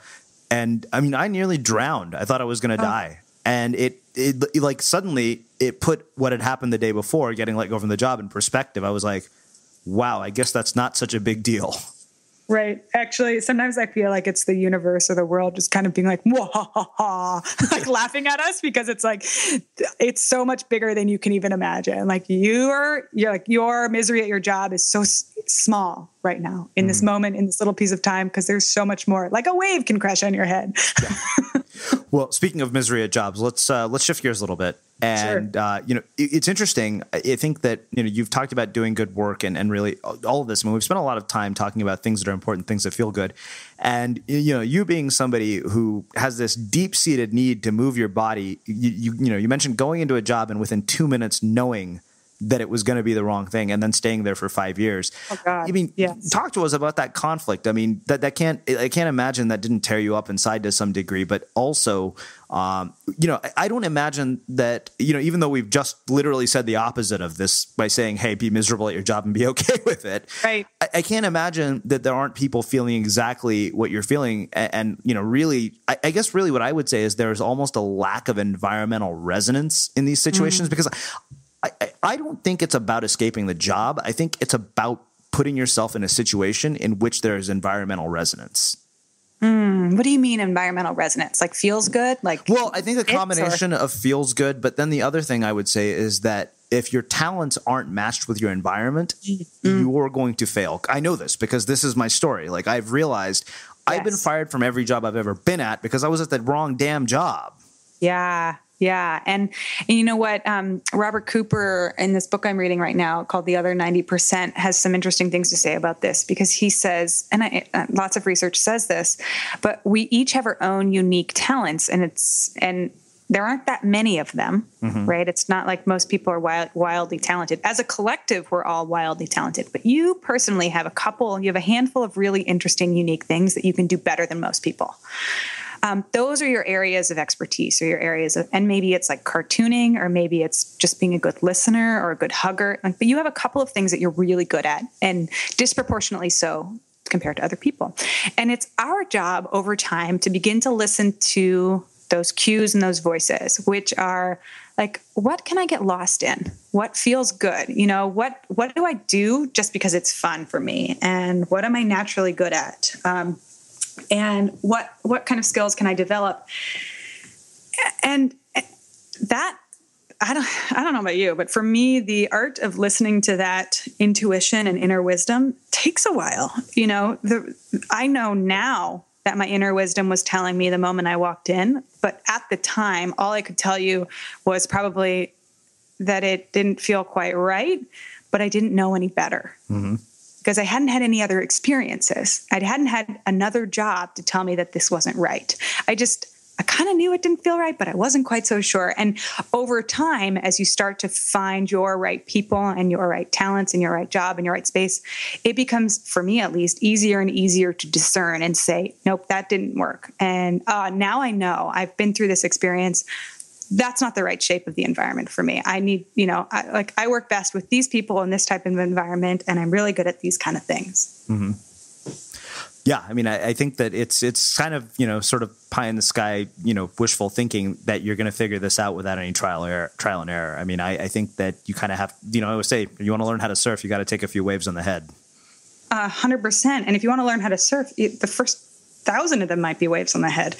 And I mean, I nearly drowned. I thought I was going to die. And it like suddenly it put what had happened the day before getting let go from the job in perspective. I was like, wow, I guess that's not such a big deal. Right. Actually, sometimes I feel like it's the universe or the world just kind of being like, whoa, ha, ha, ha, like laughing at us because it's like, it's so much bigger than you can even imagine. Like your misery at your job is so small right now in this moment, in this little piece of time, because there's so much more, like a wave can crash on your head. Yeah. Well, speaking of misery at jobs, let's shift gears a little bit. And, sure. It's interesting. I think that, you've talked about doing good work and really all of this. I mean, we've spent a lot of time talking about things that are important, things that feel good. And, you being somebody who has this deep seated need to move your body, you mentioned going into a job and within 2 minutes knowing that it was going to be the wrong thing, and then staying there for 5 years. Oh God. I mean, yes. Talk to us about that conflict. I mean, I can't imagine that didn't tear you up inside to some degree, but also, you know, I don't imagine that, you know, even though we've just literally said the opposite of this by saying, hey, be miserable at your job and be okay with it. Right. I can't imagine that there aren't people feeling exactly what you're feeling. And you know, really, I guess really what I would say is there's almost a lack of environmental resonance in these situations, because I don't think it's about escaping the job. I think it's about putting yourself in a situation in which there is environmental resonance. What do you mean environmental resonance? Like feels good? Like, well, I think a combination of feels good. But then the other thing I would say is that if your talents aren't matched with your environment, you are going to fail. I know this because this is my story. Like I've realized I've been fired from every job I've ever been at because I was at the wrong damn job. Yeah. Yeah. And you know what, Robert Cooper in this book I'm reading right now called The Other 90% has some interesting things to say about this, because he says, and lots of research says this, but we each have our own unique talents, and there aren't that many of them, right? It's not like most people are wildly talented. As a collective, we're all wildly talented, but you personally have you have a handful of really interesting, unique things that you can do better than most people. Those are your areas of expertise, or your areas of, and maybe it's like cartooning, or maybe it's just being a good listener or a good hugger. But you have a couple of things that you're really good at, and disproportionately so compared to other people. And it's our job over time to begin to listen to those cues and those voices, which are like, what can I get lost in? What feels good? You know, what do I do just because it's fun for me? And what am I naturally good at? And what kind of skills can I develop? And that, I don't know about you, but for me, the art of listening to that intuition and inner wisdom takes a while. You know, I know now that my inner wisdom was telling me the moment I walked in, but at the time, all I could tell you was probably that it didn't feel quite right, but I didn't know any better. Because I hadn't had any other experiences. I hadn't had another job to tell me that this wasn't right. I kind of knew it didn't feel right, but I wasn't quite so sure. And over time, as you start to find your right people and your right talents and your right job and your right space, it becomes, for me at least, easier and easier to discern and say, nope, that didn't work. And now I know. I've been through this experience. That's not the right shape of the environment for me. I need, you know, I work best with these people in this type of environment, and I'm really good at these kind of things. Yeah. I mean, I think that it's kind of, you know, sort of pie in the sky, you know, wishful thinking that you're going to figure this out without any trial and error. I mean, I think that you kind of have, you know, I always say, you want to learn how to surf, you got to take a few waves on the head. 100%. And if you want to learn how to surf, the first 1,000 of them might be waves on the head.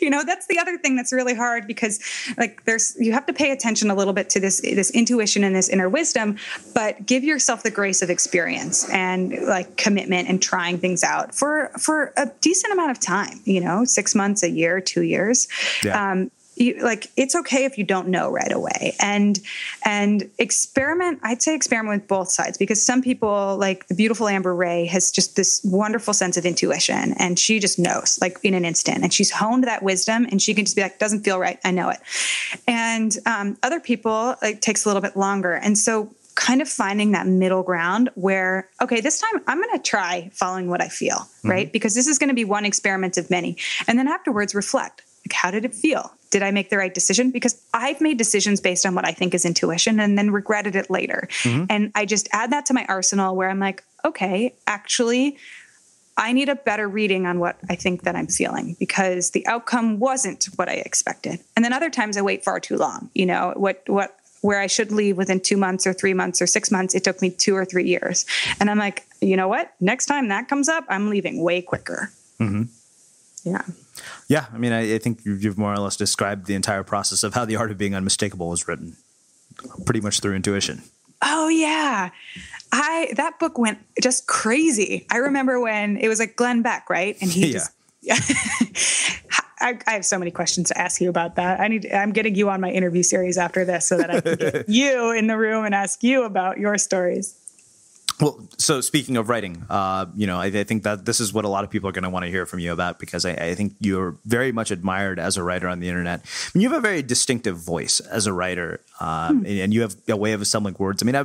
You know, that's the other thing that's really hard, because like you have to pay attention a little bit to this intuition and this inner wisdom, but give yourself the grace of experience and like commitment and trying things out for a decent amount of time, you know, 6 months, a year, 2 years. Yeah. It's okay if you don't know right away, and experiment. I'd say experiment with both sides, because some people, like the beautiful Amber Ray, has just this wonderful sense of intuition, and she just knows like in an instant, and she's honed that wisdom, and she can just be like, doesn't feel right. I know it. And, other people, it takes a little bit longer. And so kind of finding that middle ground where, okay, this time I'm going to try following what I feel, right? Because this is going to be one experiment of many. And then afterwards reflect, like, how did it feel? Did I make the right decision? Because I've made decisions based on what I think is intuition and then regretted it later. And I just add that to my arsenal where I'm like, okay, actually, I need a better reading on what I think that I'm feeling, because the outcome wasn't what I expected. And then other times I wait far too long. You know, where I should leave within 2 months or 3 months or 6 months, it took me 2 or 3 years. And I'm like, you know what? Next time that comes up, I'm leaving way quicker. Yeah. Yeah. I mean, I think you've more or less described the entire process of how The Art of Being Unmistakable was written, pretty much through intuition. Oh, yeah. That book went just crazy. I remember when it was like Glenn Beck, right? And he I have so many questions to ask you about that. I'm getting you on my interview series after this so that I can get you in the room and ask you about your stories. Well, so speaking of writing, I think that this is what a lot of people are going to want to hear from you about, because I think you're very much admired as a writer on the internet. I mean, you have a very distinctive voice as a writer, and you have a way of assembling words. I mean,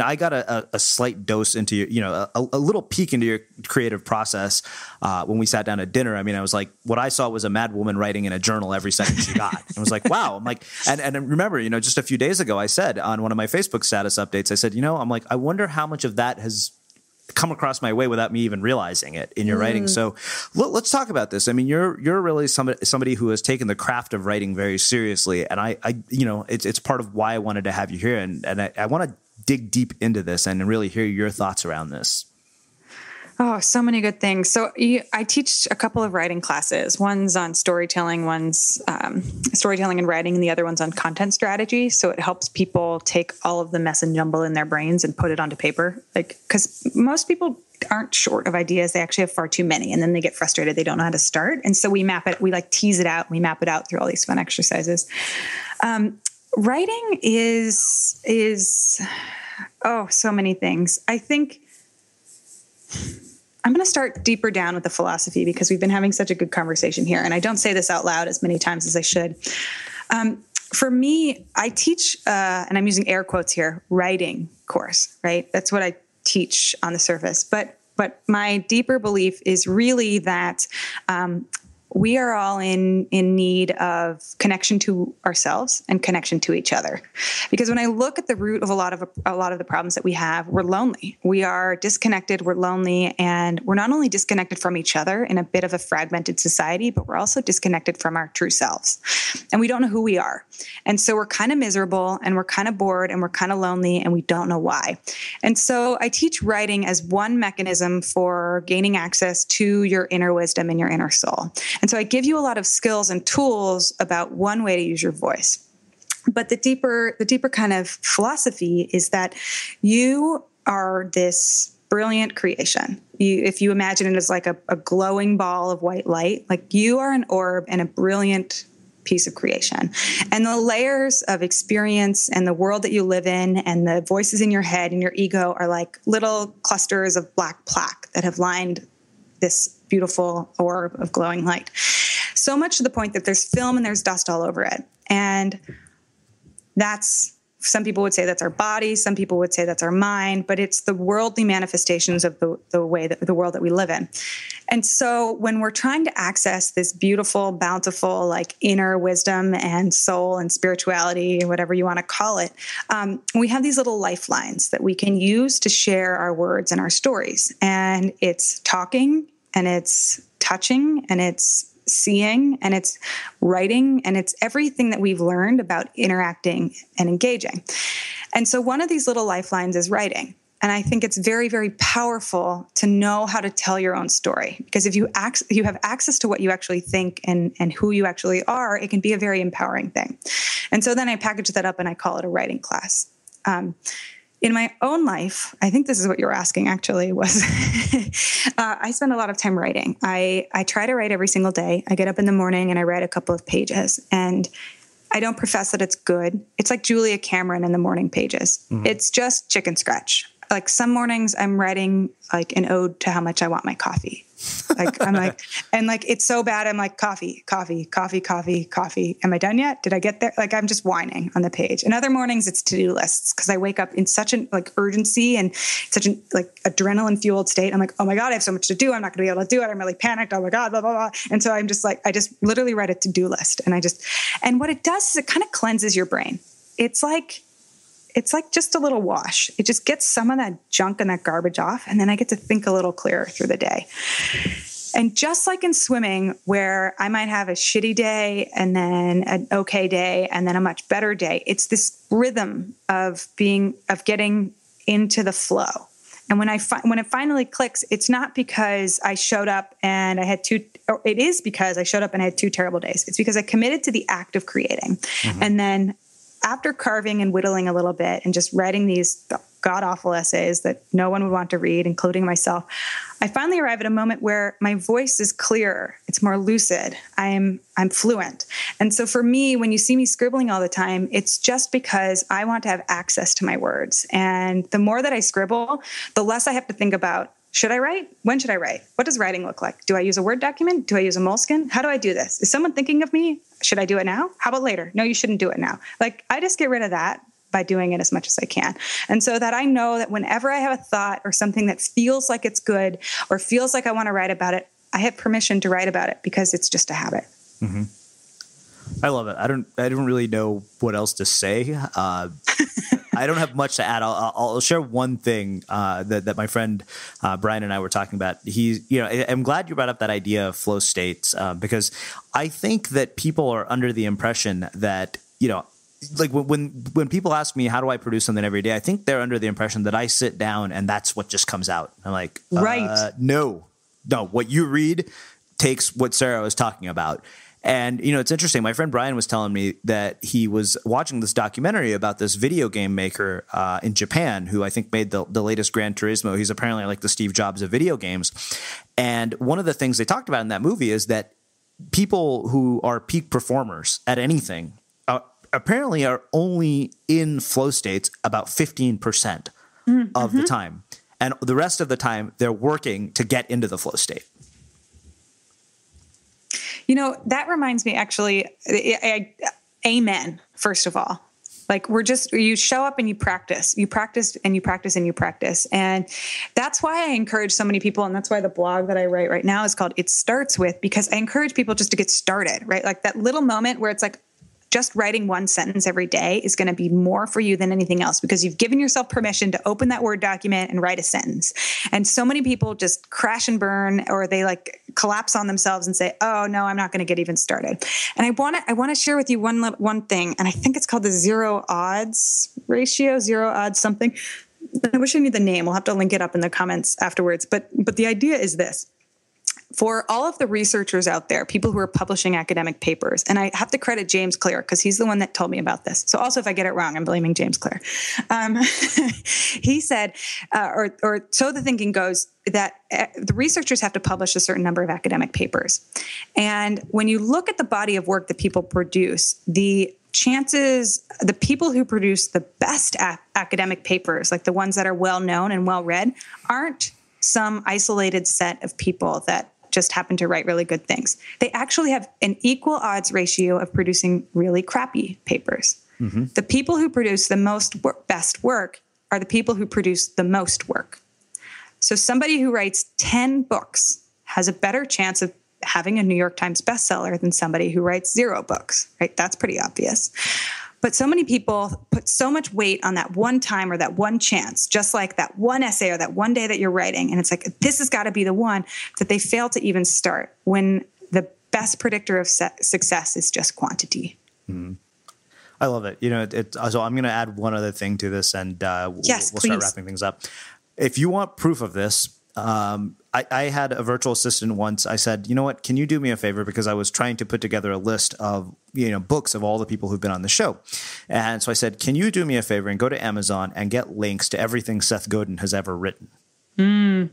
I got a slight dose into your, a little peek into your creative process when we sat down at dinner. I mean, I was like, what I saw was a mad woman writing in a journal every sentence she got. I was like, wow. I'm like, and remember, just a few days ago, I said on one of my Facebook status updates, I said, I'm like, I wonder how much of that has come across my way without me even realizing it in your writing. So let's talk about this. I mean, you're really somebody who has taken the craft of writing very seriously. And I it's part of why I wanted to have you here. And I want to dig deep into this and really hear your thoughts around this. Oh, so many good things. So I teach a couple of writing classes. One's on storytelling, one's storytelling and writing, and the other one's on content strategy. So it helps people take all of the mess and jumble in their brains and put it onto paper. Like, because most people aren't short of ideas. They actually have far too many, and then they get frustrated. They don't know how to start. And so we map it. We like tease it out. We map it out through all these fun exercises. Writing is, oh, so many things. I think I'm going to start deeper down with the philosophy, because we've been having such a good conversation here. And I don't say this out loud as many times as I should. For me, I teach, and I'm using air quotes here, writing course, right? That's what I teach on the surface. But my deeper belief is really that, we are all in need of connection to ourselves and connection to each other. Because when I look at the root of a lot of the problems that we have, we're lonely. We are disconnected, we're lonely, and we're not only disconnected from each other in a bit of a fragmented society, but we're also disconnected from our true selves. And we don't know who we are. And so we're kind of miserable, and we're kind of bored, and we're kind of lonely, and we don't know why. And so I teach writing as one mechanism for gaining access to your inner wisdom and your inner soul. And so I give you a lot of skills and tools about one way to use your voice. But the deeper kind of philosophy is that you are this brilliant creation. If you imagine it as like a glowing ball of white light, like you are an orb and a brilliant piece of creation. And the layers of experience and the world that you live in and the voices in your head and your ego are like little clusters of black plaque that have lined this beautiful orb of glowing light. So much to the point that there's film and there's dust all over it. And that's, some people would say that's our body. Some people would say that's our mind, but it's the worldly manifestations of the way that the world that we live in. And so when we're trying to access this beautiful, bountiful, like inner wisdom and soul and spirituality, whatever you want to call it, we have these little lifelines that we can use to share our words and our stories. And it's talking, and it's touching, and it's seeing, and it's writing, and it's everything that we've learned about interacting and engaging. And so one of these little lifelines is writing. And I think it's very, very powerful to know how to tell your own story. Because if you have access to what you actually think and who you actually are, it can be a very empowering thing. And so then I package that up and I call it a writing class. In my own life, I think this is what you were asking actually, was I spend a lot of time writing. I try to write every single day. I get up in the morning and I write a couple of pages. And I don't profess that it's good. It's like Julia Cameron in the morning pages. Mm-hmm. It's just chicken scratch. Like some mornings I'm writing like an ode to how much I want my coffee. Like I'm like, and like, it's so bad. I'm like, coffee, coffee, coffee, coffee, coffee. Am I done yet? Did I get there? Like, I'm just whining on the page. And other mornings it's to-do lists. Cause I wake up in such an like urgency and such an like adrenaline fueled state. I'm like, oh my God, I have so much to do. I'm not gonna be able to do it. I'm really panicked. Oh my God, blah, blah, blah. And so I'm just like, I just literally write a to-do list. And and what it does is it kind of cleanses your brain. It's like just a little wash. It just gets some of that junk and that garbage off. And then I get to think a little clearer through the day. And just like in swimming, where I might have a shitty day and then an okay day and then a much better day, it's this rhythm of getting into the flow. And when it finally clicks, it's not because I showed up and I had it is because I showed up and I had two terrible days. It's because I committed to the act of creating. Mm-hmm. And then after carving and whittling a little bit and just writing these god-awful essays that no one would want to read, including myself, I finally arrive at a moment where my voice is clearer. It's more lucid. I'm fluent. And so for me, when you see me scribbling all the time, it's just because I want to have access to my words. And the more that I scribble, the less I have to think about, should I write? When should I write? What does writing look like? Do I use a Word document? Do I use a Moleskine? How do I do this? Is someone thinking of me? Should I do it now? How about later? No, you shouldn't do it now. Like, I just get rid of that by doing it as much as I can. And so that I know that whenever I have a thought or something that feels like it's good or feels like I want to write about it, I have permission to write about it because it's just a habit. Mm-hmm. I love it. I don't really know what else to say. I don't have much to add. I'll share one thing that my friend Brian and I were talking about. I'm glad you brought up that idea of flow states because I think that people are under the impression that, like when people ask me, how do I produce something every day? I think they're under the impression that I sit down and that's what just comes out. I'm like, right. No, what you read takes what Sarah was talking about. And, it's interesting. My friend Brian was telling me that he was watching this documentary about this video game maker in Japan, who I think made the latest Gran Turismo. He's apparently like the Steve Jobs of video games. And one of the things they talked about in that movie is that people who are peak performers at anything apparently are only in flow states about 15% of the time. And the rest of the time, they're working to get into the flow state. That reminds me, actually, amen, first of all. Like you show up and you practice. And that's why I encourage so many people. And that's why the blog that I write right now is called It Starts With, because I encourage people just to get started, right? Like that little moment where it's like, just writing one sentence every day is going to be more for you than anything else because you've given yourself permission to open that Word document and write a sentence. And so many people just crash and burn, or they like collapse on themselves and say, oh no, I'm not going to get even started. And I want to share with you one thing. And I think it's called the zero odds something. I wish I knew the name. We'll have to link it up in the comments afterwards. But the idea is this. For all of the researchers out there, people who are publishing academic papers, and I have to credit James Clear because he's the one that told me about this. So also if I get it wrong, I'm blaming James Clear. He said, or so the thinking goes, that the researchers have to publish a certain number of academic papers. And when you look at the body of work that people produce, the people who produce the best academic papers, like the ones that are well-known and well-read, aren't some isolated set of people that just happen to write really good things. They actually have an equal odds ratio of producing really crappy papers. Mm-hmm. The people who produce the best work are the people who produce the most work. So somebody who writes 10 books has a better chance of having a New York Times bestseller than somebody who writes 0 books, right? That's pretty obvious. But so many people put so much weight on that one time or that one chance, just like that one essay or that one day that you're writing. And it's like, this has got to be the one, that they fail to even start, when the best predictor of success is just quantity. Mm-hmm. I love it. So I'm going to add one other thing to this, and we'll start wrapping things up. If you want proof of this, I had a virtual assistant once. I said, you know what, can you do me a favor? Because I was trying to put together a list of, books of all the people who've been on the show. And so I said, can you do me a favor and go to Amazon and get links to everything Seth Godin has ever written? Mm.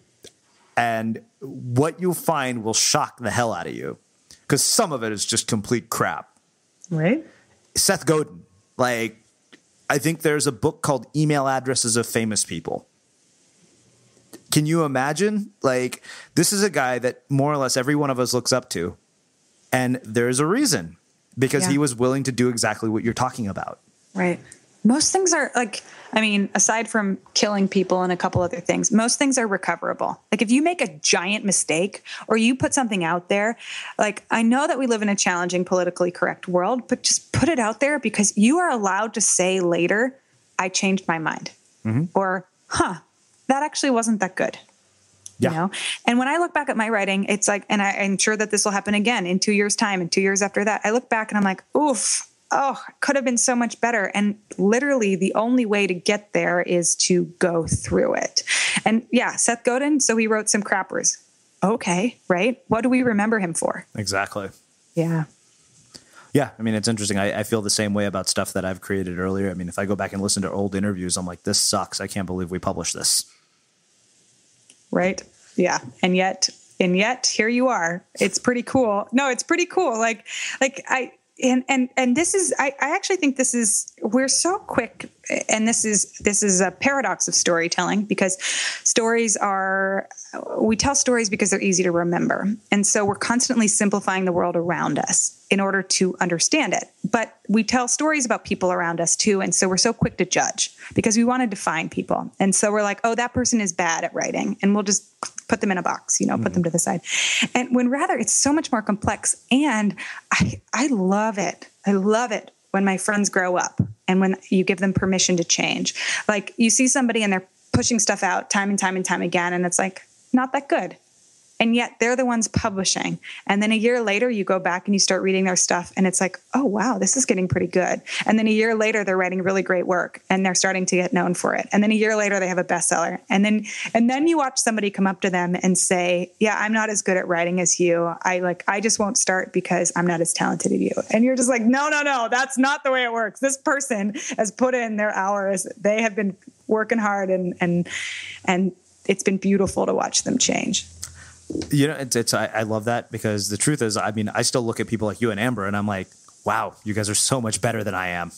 And what you'll find will shock the hell out of you, because some of it is just complete crap. Right? Seth Godin, I think there's a book called Email Addresses of Famous People. Can you imagine? This is a guy that more or less every one of us looks up to. And there's a reason, because he was willing to do exactly what you're talking about. Right. Most things are aside from killing people and a couple other things, most things are recoverable. If you make a giant mistake or you put something out there, I know that we live in a challenging, politically correct world, but just put it out there, because you are allowed to say later, I changed my mind, or, that actually wasn't that good. Yeah. And when I look back at my writing, it's like, and I'm sure that this will happen again in 2 years' time and 2 years after that, I look back and I'm like, it could have been so much better. And literally the only way to get there is to go through it. And Seth Godin, so he wrote some crappers. Okay. Right. What do we remember him for? Exactly. Yeah. Yeah. I mean, it's interesting. I feel the same way about stuff that I've created earlier. I mean, if I go back and listen to old interviews, I'm like, this sucks. I can't believe we published this. Right. Yeah. And yet here you are. It's pretty cool. No, it's pretty cool. I actually think this is, we're so quick, and this is a paradox of storytelling, because we tell stories because they're easy to remember. And so we're constantly simplifying the world around us in order to understand it. But we tell stories about people around us too. And so we're so quick to judge because we want to define people. And so we're like, oh, that person is bad at writing, and we'll just put them in a box, put them to the side. And when rather it's so much more complex. And I love it. I love it when my friends grow up and when you give them permission to change. Like, you see somebody and they're pushing stuff out time and time and time again. And it's like, not that good. And yet they're the ones publishing. And then a year later, you go back and you start reading their stuff, and it's like, oh, wow, this is getting pretty good. And then a year later, they're writing really great work and they're starting to get known for it. And then a year later, they have a bestseller. And then you watch somebody come up to them and say, yeah, I'm not as good at writing as you. I just won't start because I'm not as talented as you. And you're just like, no, that's not the way it works. This person has put in their hours. They have been working hard, and it's been beautiful to watch them change. You know, I love that, because the truth is, I mean, I still look at people like you and Amber and I'm like, wow, you guys are so much better than I am.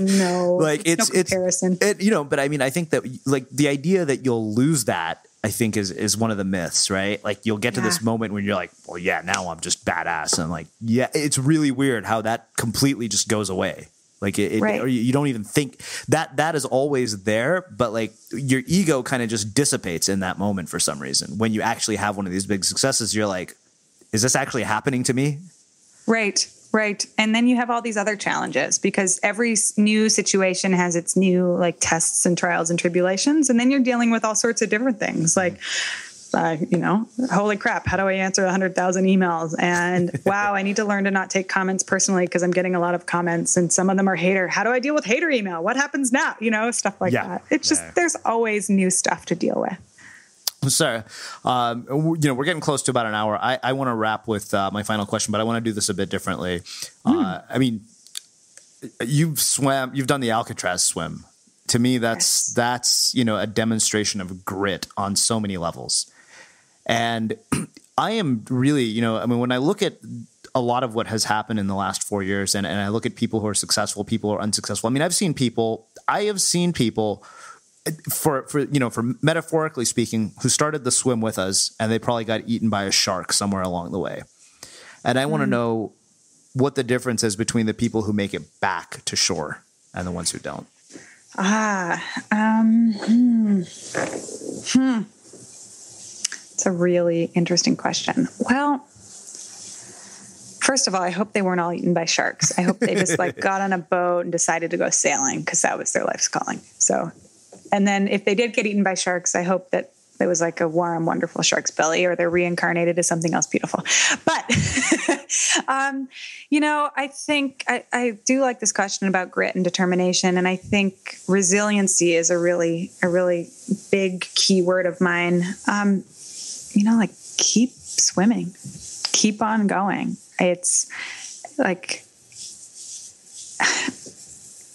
No, like no comparison. But I mean, I think that like the idea that you'll lose that, I think is one of the myths, right? Like, you'll get to this moment when you're like, well, yeah, now I'm just badass. And I'm like, yeah, it's really weird how that completely just goes away. Like or you don't even think that is always there, but like your ego kind of just dissipates in that moment for some reason. When you actually have one of these big successes, you're like, is this actually happening to me? Right. Right. And then you have all these other challenges, because every new situation has its new like tests and trials and tribulations. And then you're dealing with all sorts of different things. Like, holy crap, how do I answer 100,000 emails? And wow, I need to learn to not take comments personally, because I'm getting a lot of comments and some of them are hater. How do I deal with hater email? What happens now? Stuff like that. It's just, there's always new stuff to deal with. Sarah, we're getting close to about an hour. I want to wrap with my final question, but I want to do this a bit differently. I mean, you've done the Alcatraz swim. To me, that's a demonstration of grit on so many levels. And I am really, when I look at a lot of what has happened in the last 4 years, and I look at people who are successful, people who are unsuccessful. I mean, I have seen people for metaphorically speaking, who started the swim with us and they probably got eaten by a shark somewhere along the way. And I want to know what the difference is between the people who make it back to shore and the ones who don't. It's a really interesting question. Well, first of all, I hope they weren't all eaten by sharks. I hope they just got on a boat and decided to go sailing, because that was their life's calling. So, and then if they did get eaten by sharks, I hope that it was like a warm, wonderful shark's belly, or they're reincarnated as something else beautiful. But, I think I do like this question about grit and determination. And I think resiliency is a really big key word of mine. Keep swimming, keep on going. It's like,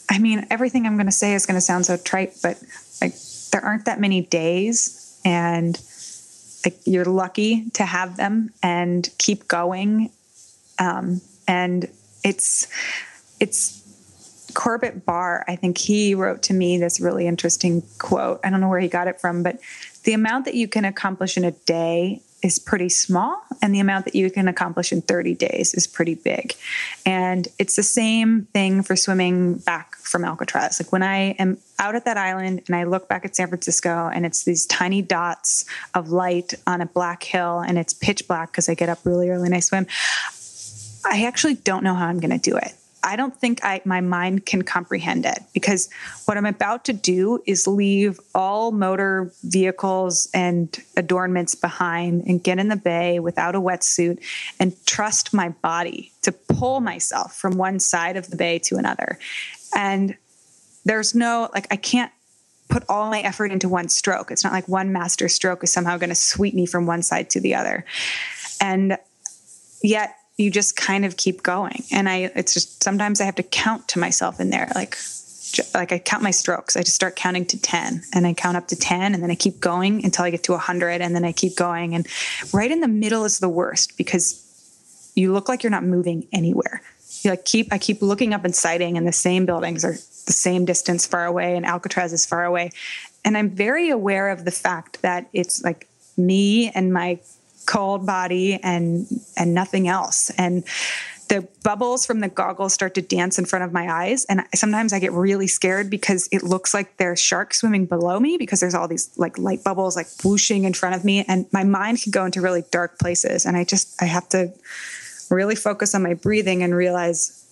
I mean, everything I'm going to say is going to sound so trite, but there aren't that many days. And you're lucky to have them, and keep going. And it's Corbett Barr. I think he wrote to me this really interesting quote. I don't know where he got it from, but the amount that you can accomplish in a day is pretty small, and the amount that you can accomplish in 30 days is pretty big. And it's the same thing for swimming back from Alcatraz. Like, when I am out at that island and I look back at San Francisco, and it's these tiny dots of light on a black hill, and it's pitch black because I get up really early and I swim, I actually don't know how I'm going to do it. I don't think my mind can comprehend it, because what I'm about to do is leave all motor vehicles and adornments behind and get in the bay without a wetsuit and trust my body to pull myself from one side of the bay to another. And there's no, I can't put all my effort into one stroke. It's not like one master stroke is somehow going to sweep me from one side to the other. And yet you just kind of keep going. And it's just, sometimes I have to count to myself in there. Like I count my strokes. I just start counting to 10 and I count up to 10 and then I keep going until I get to 100 and then I keep going. And right in the middle is the worst because you look like you're not moving anywhere. You like I keep looking up and sighting and the same buildings are the same distance far away and Alcatraz is far away. And I'm very aware of the fact that it's like me and my cold body and nothing else. And the bubbles from the goggles start to dance in front of my eyes. And sometimes I get really scared because it looks like there's sharks swimming below me because there's all these like light bubbles like whooshing in front of me. And my mind can go into really dark places. And I have to really focus on my breathing and realize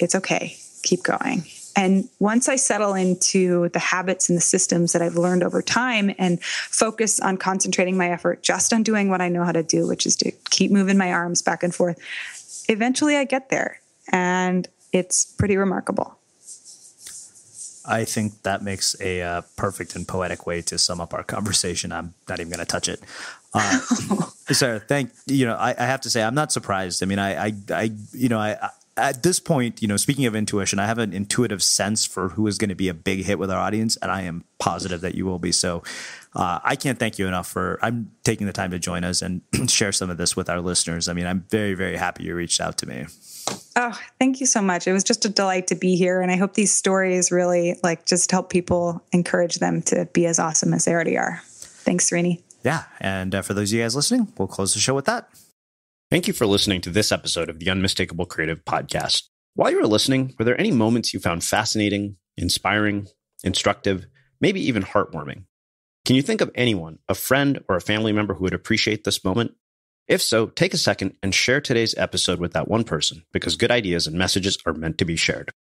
it's okay. Keep going. And once I settle into the habits and the systems that I've learned over time and focus on concentrating my effort just on doing what I know how to do, which is to keep moving my arms back and forth, eventually I get there. And it's pretty remarkable. I think that makes a perfect and poetic way to sum up our conversation. I'm not even going to touch it. Sarah, I have to say, I'm not surprised. I mean, I at this point, speaking of intuition, I have an intuitive sense for who is going to be a big hit with our audience, and I am positive that you will be. So I can't thank you enough I'm taking the time to join us and share some of this with our listeners. I mean, I'm very, very happy you reached out to me. Oh, thank you so much. It was just a delight to be here. And I hope these stories really just help people, encourage them to be as awesome as they already are. Thanks, Srini. Yeah. And for those of you guys listening, we'll close the show with that. Thank you for listening to this episode of the Unmistakable Creative Podcast. While you were listening, were there any moments you found fascinating, inspiring, instructive, maybe even heartwarming? Can you think of anyone, a friend or a family member who would appreciate this moment? If so, take a second and share today's episode with that one person because good ideas and messages are meant to be shared.